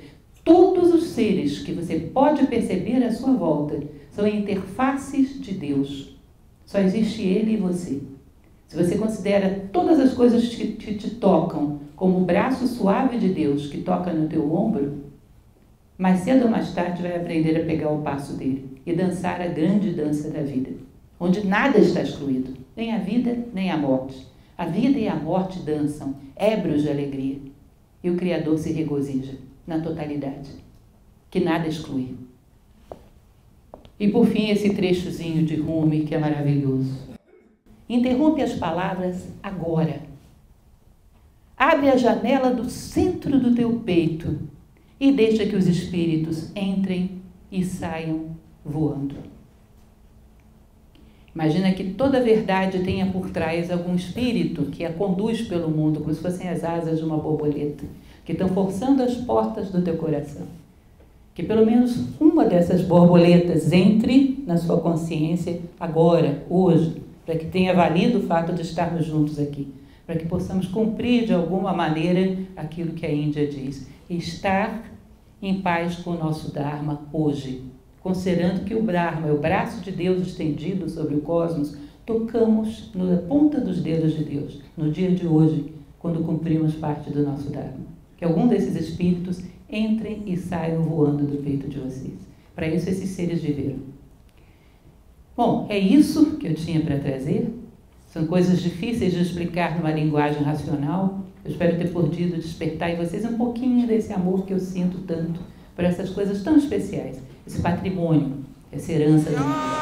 Todos os seres que você pode perceber à sua volta são interfaces de Deus. Só existe ele e você. Se você considera todas as coisas que te tocam como o braço suave de Deus que toca no teu ombro, mais cedo ou mais tarde vai aprender a pegar o passo dele e dançar a grande dança da vida, onde nada está excluído, nem a vida, nem a morte. A vida e a morte dançam, ébrios de alegria, e o Criador se regozija na totalidade, que nada exclui. E por fim, esse trechozinho de Rumi, que é maravilhoso. Interrompe as palavras agora. Abre a janela do centro do teu peito e deixa que os espíritos entrem e saiam voando. Imagina que toda verdade tenha por trás algum espírito que a conduz pelo mundo, como se fossem as asas de uma borboleta, que estão forçando as portas do teu coração. Que pelo menos uma dessas borboletas entre na sua consciência agora, hoje, para que tenha valido o fato de estarmos juntos aqui, para que possamos cumprir de alguma maneira aquilo que a Índia diz. Estar em paz com o nosso Dharma hoje. Considerando que o Brahma é o braço de Deus estendido sobre o cosmos, tocamos na ponta dos dedos de Deus, no dia de hoje, quando cumprimos parte do nosso Dharma. Que algum desses espíritos entrem e saiam voando do peito de vocês. Para isso esses seres viveram. Bom, é isso que eu tinha para trazer. São coisas difíceis de explicar numa linguagem racional. Eu espero ter podido despertar em vocês um pouquinho desse amor que eu sinto tanto por essas coisas tão especiais. Esse patrimônio, essa herança do mundo.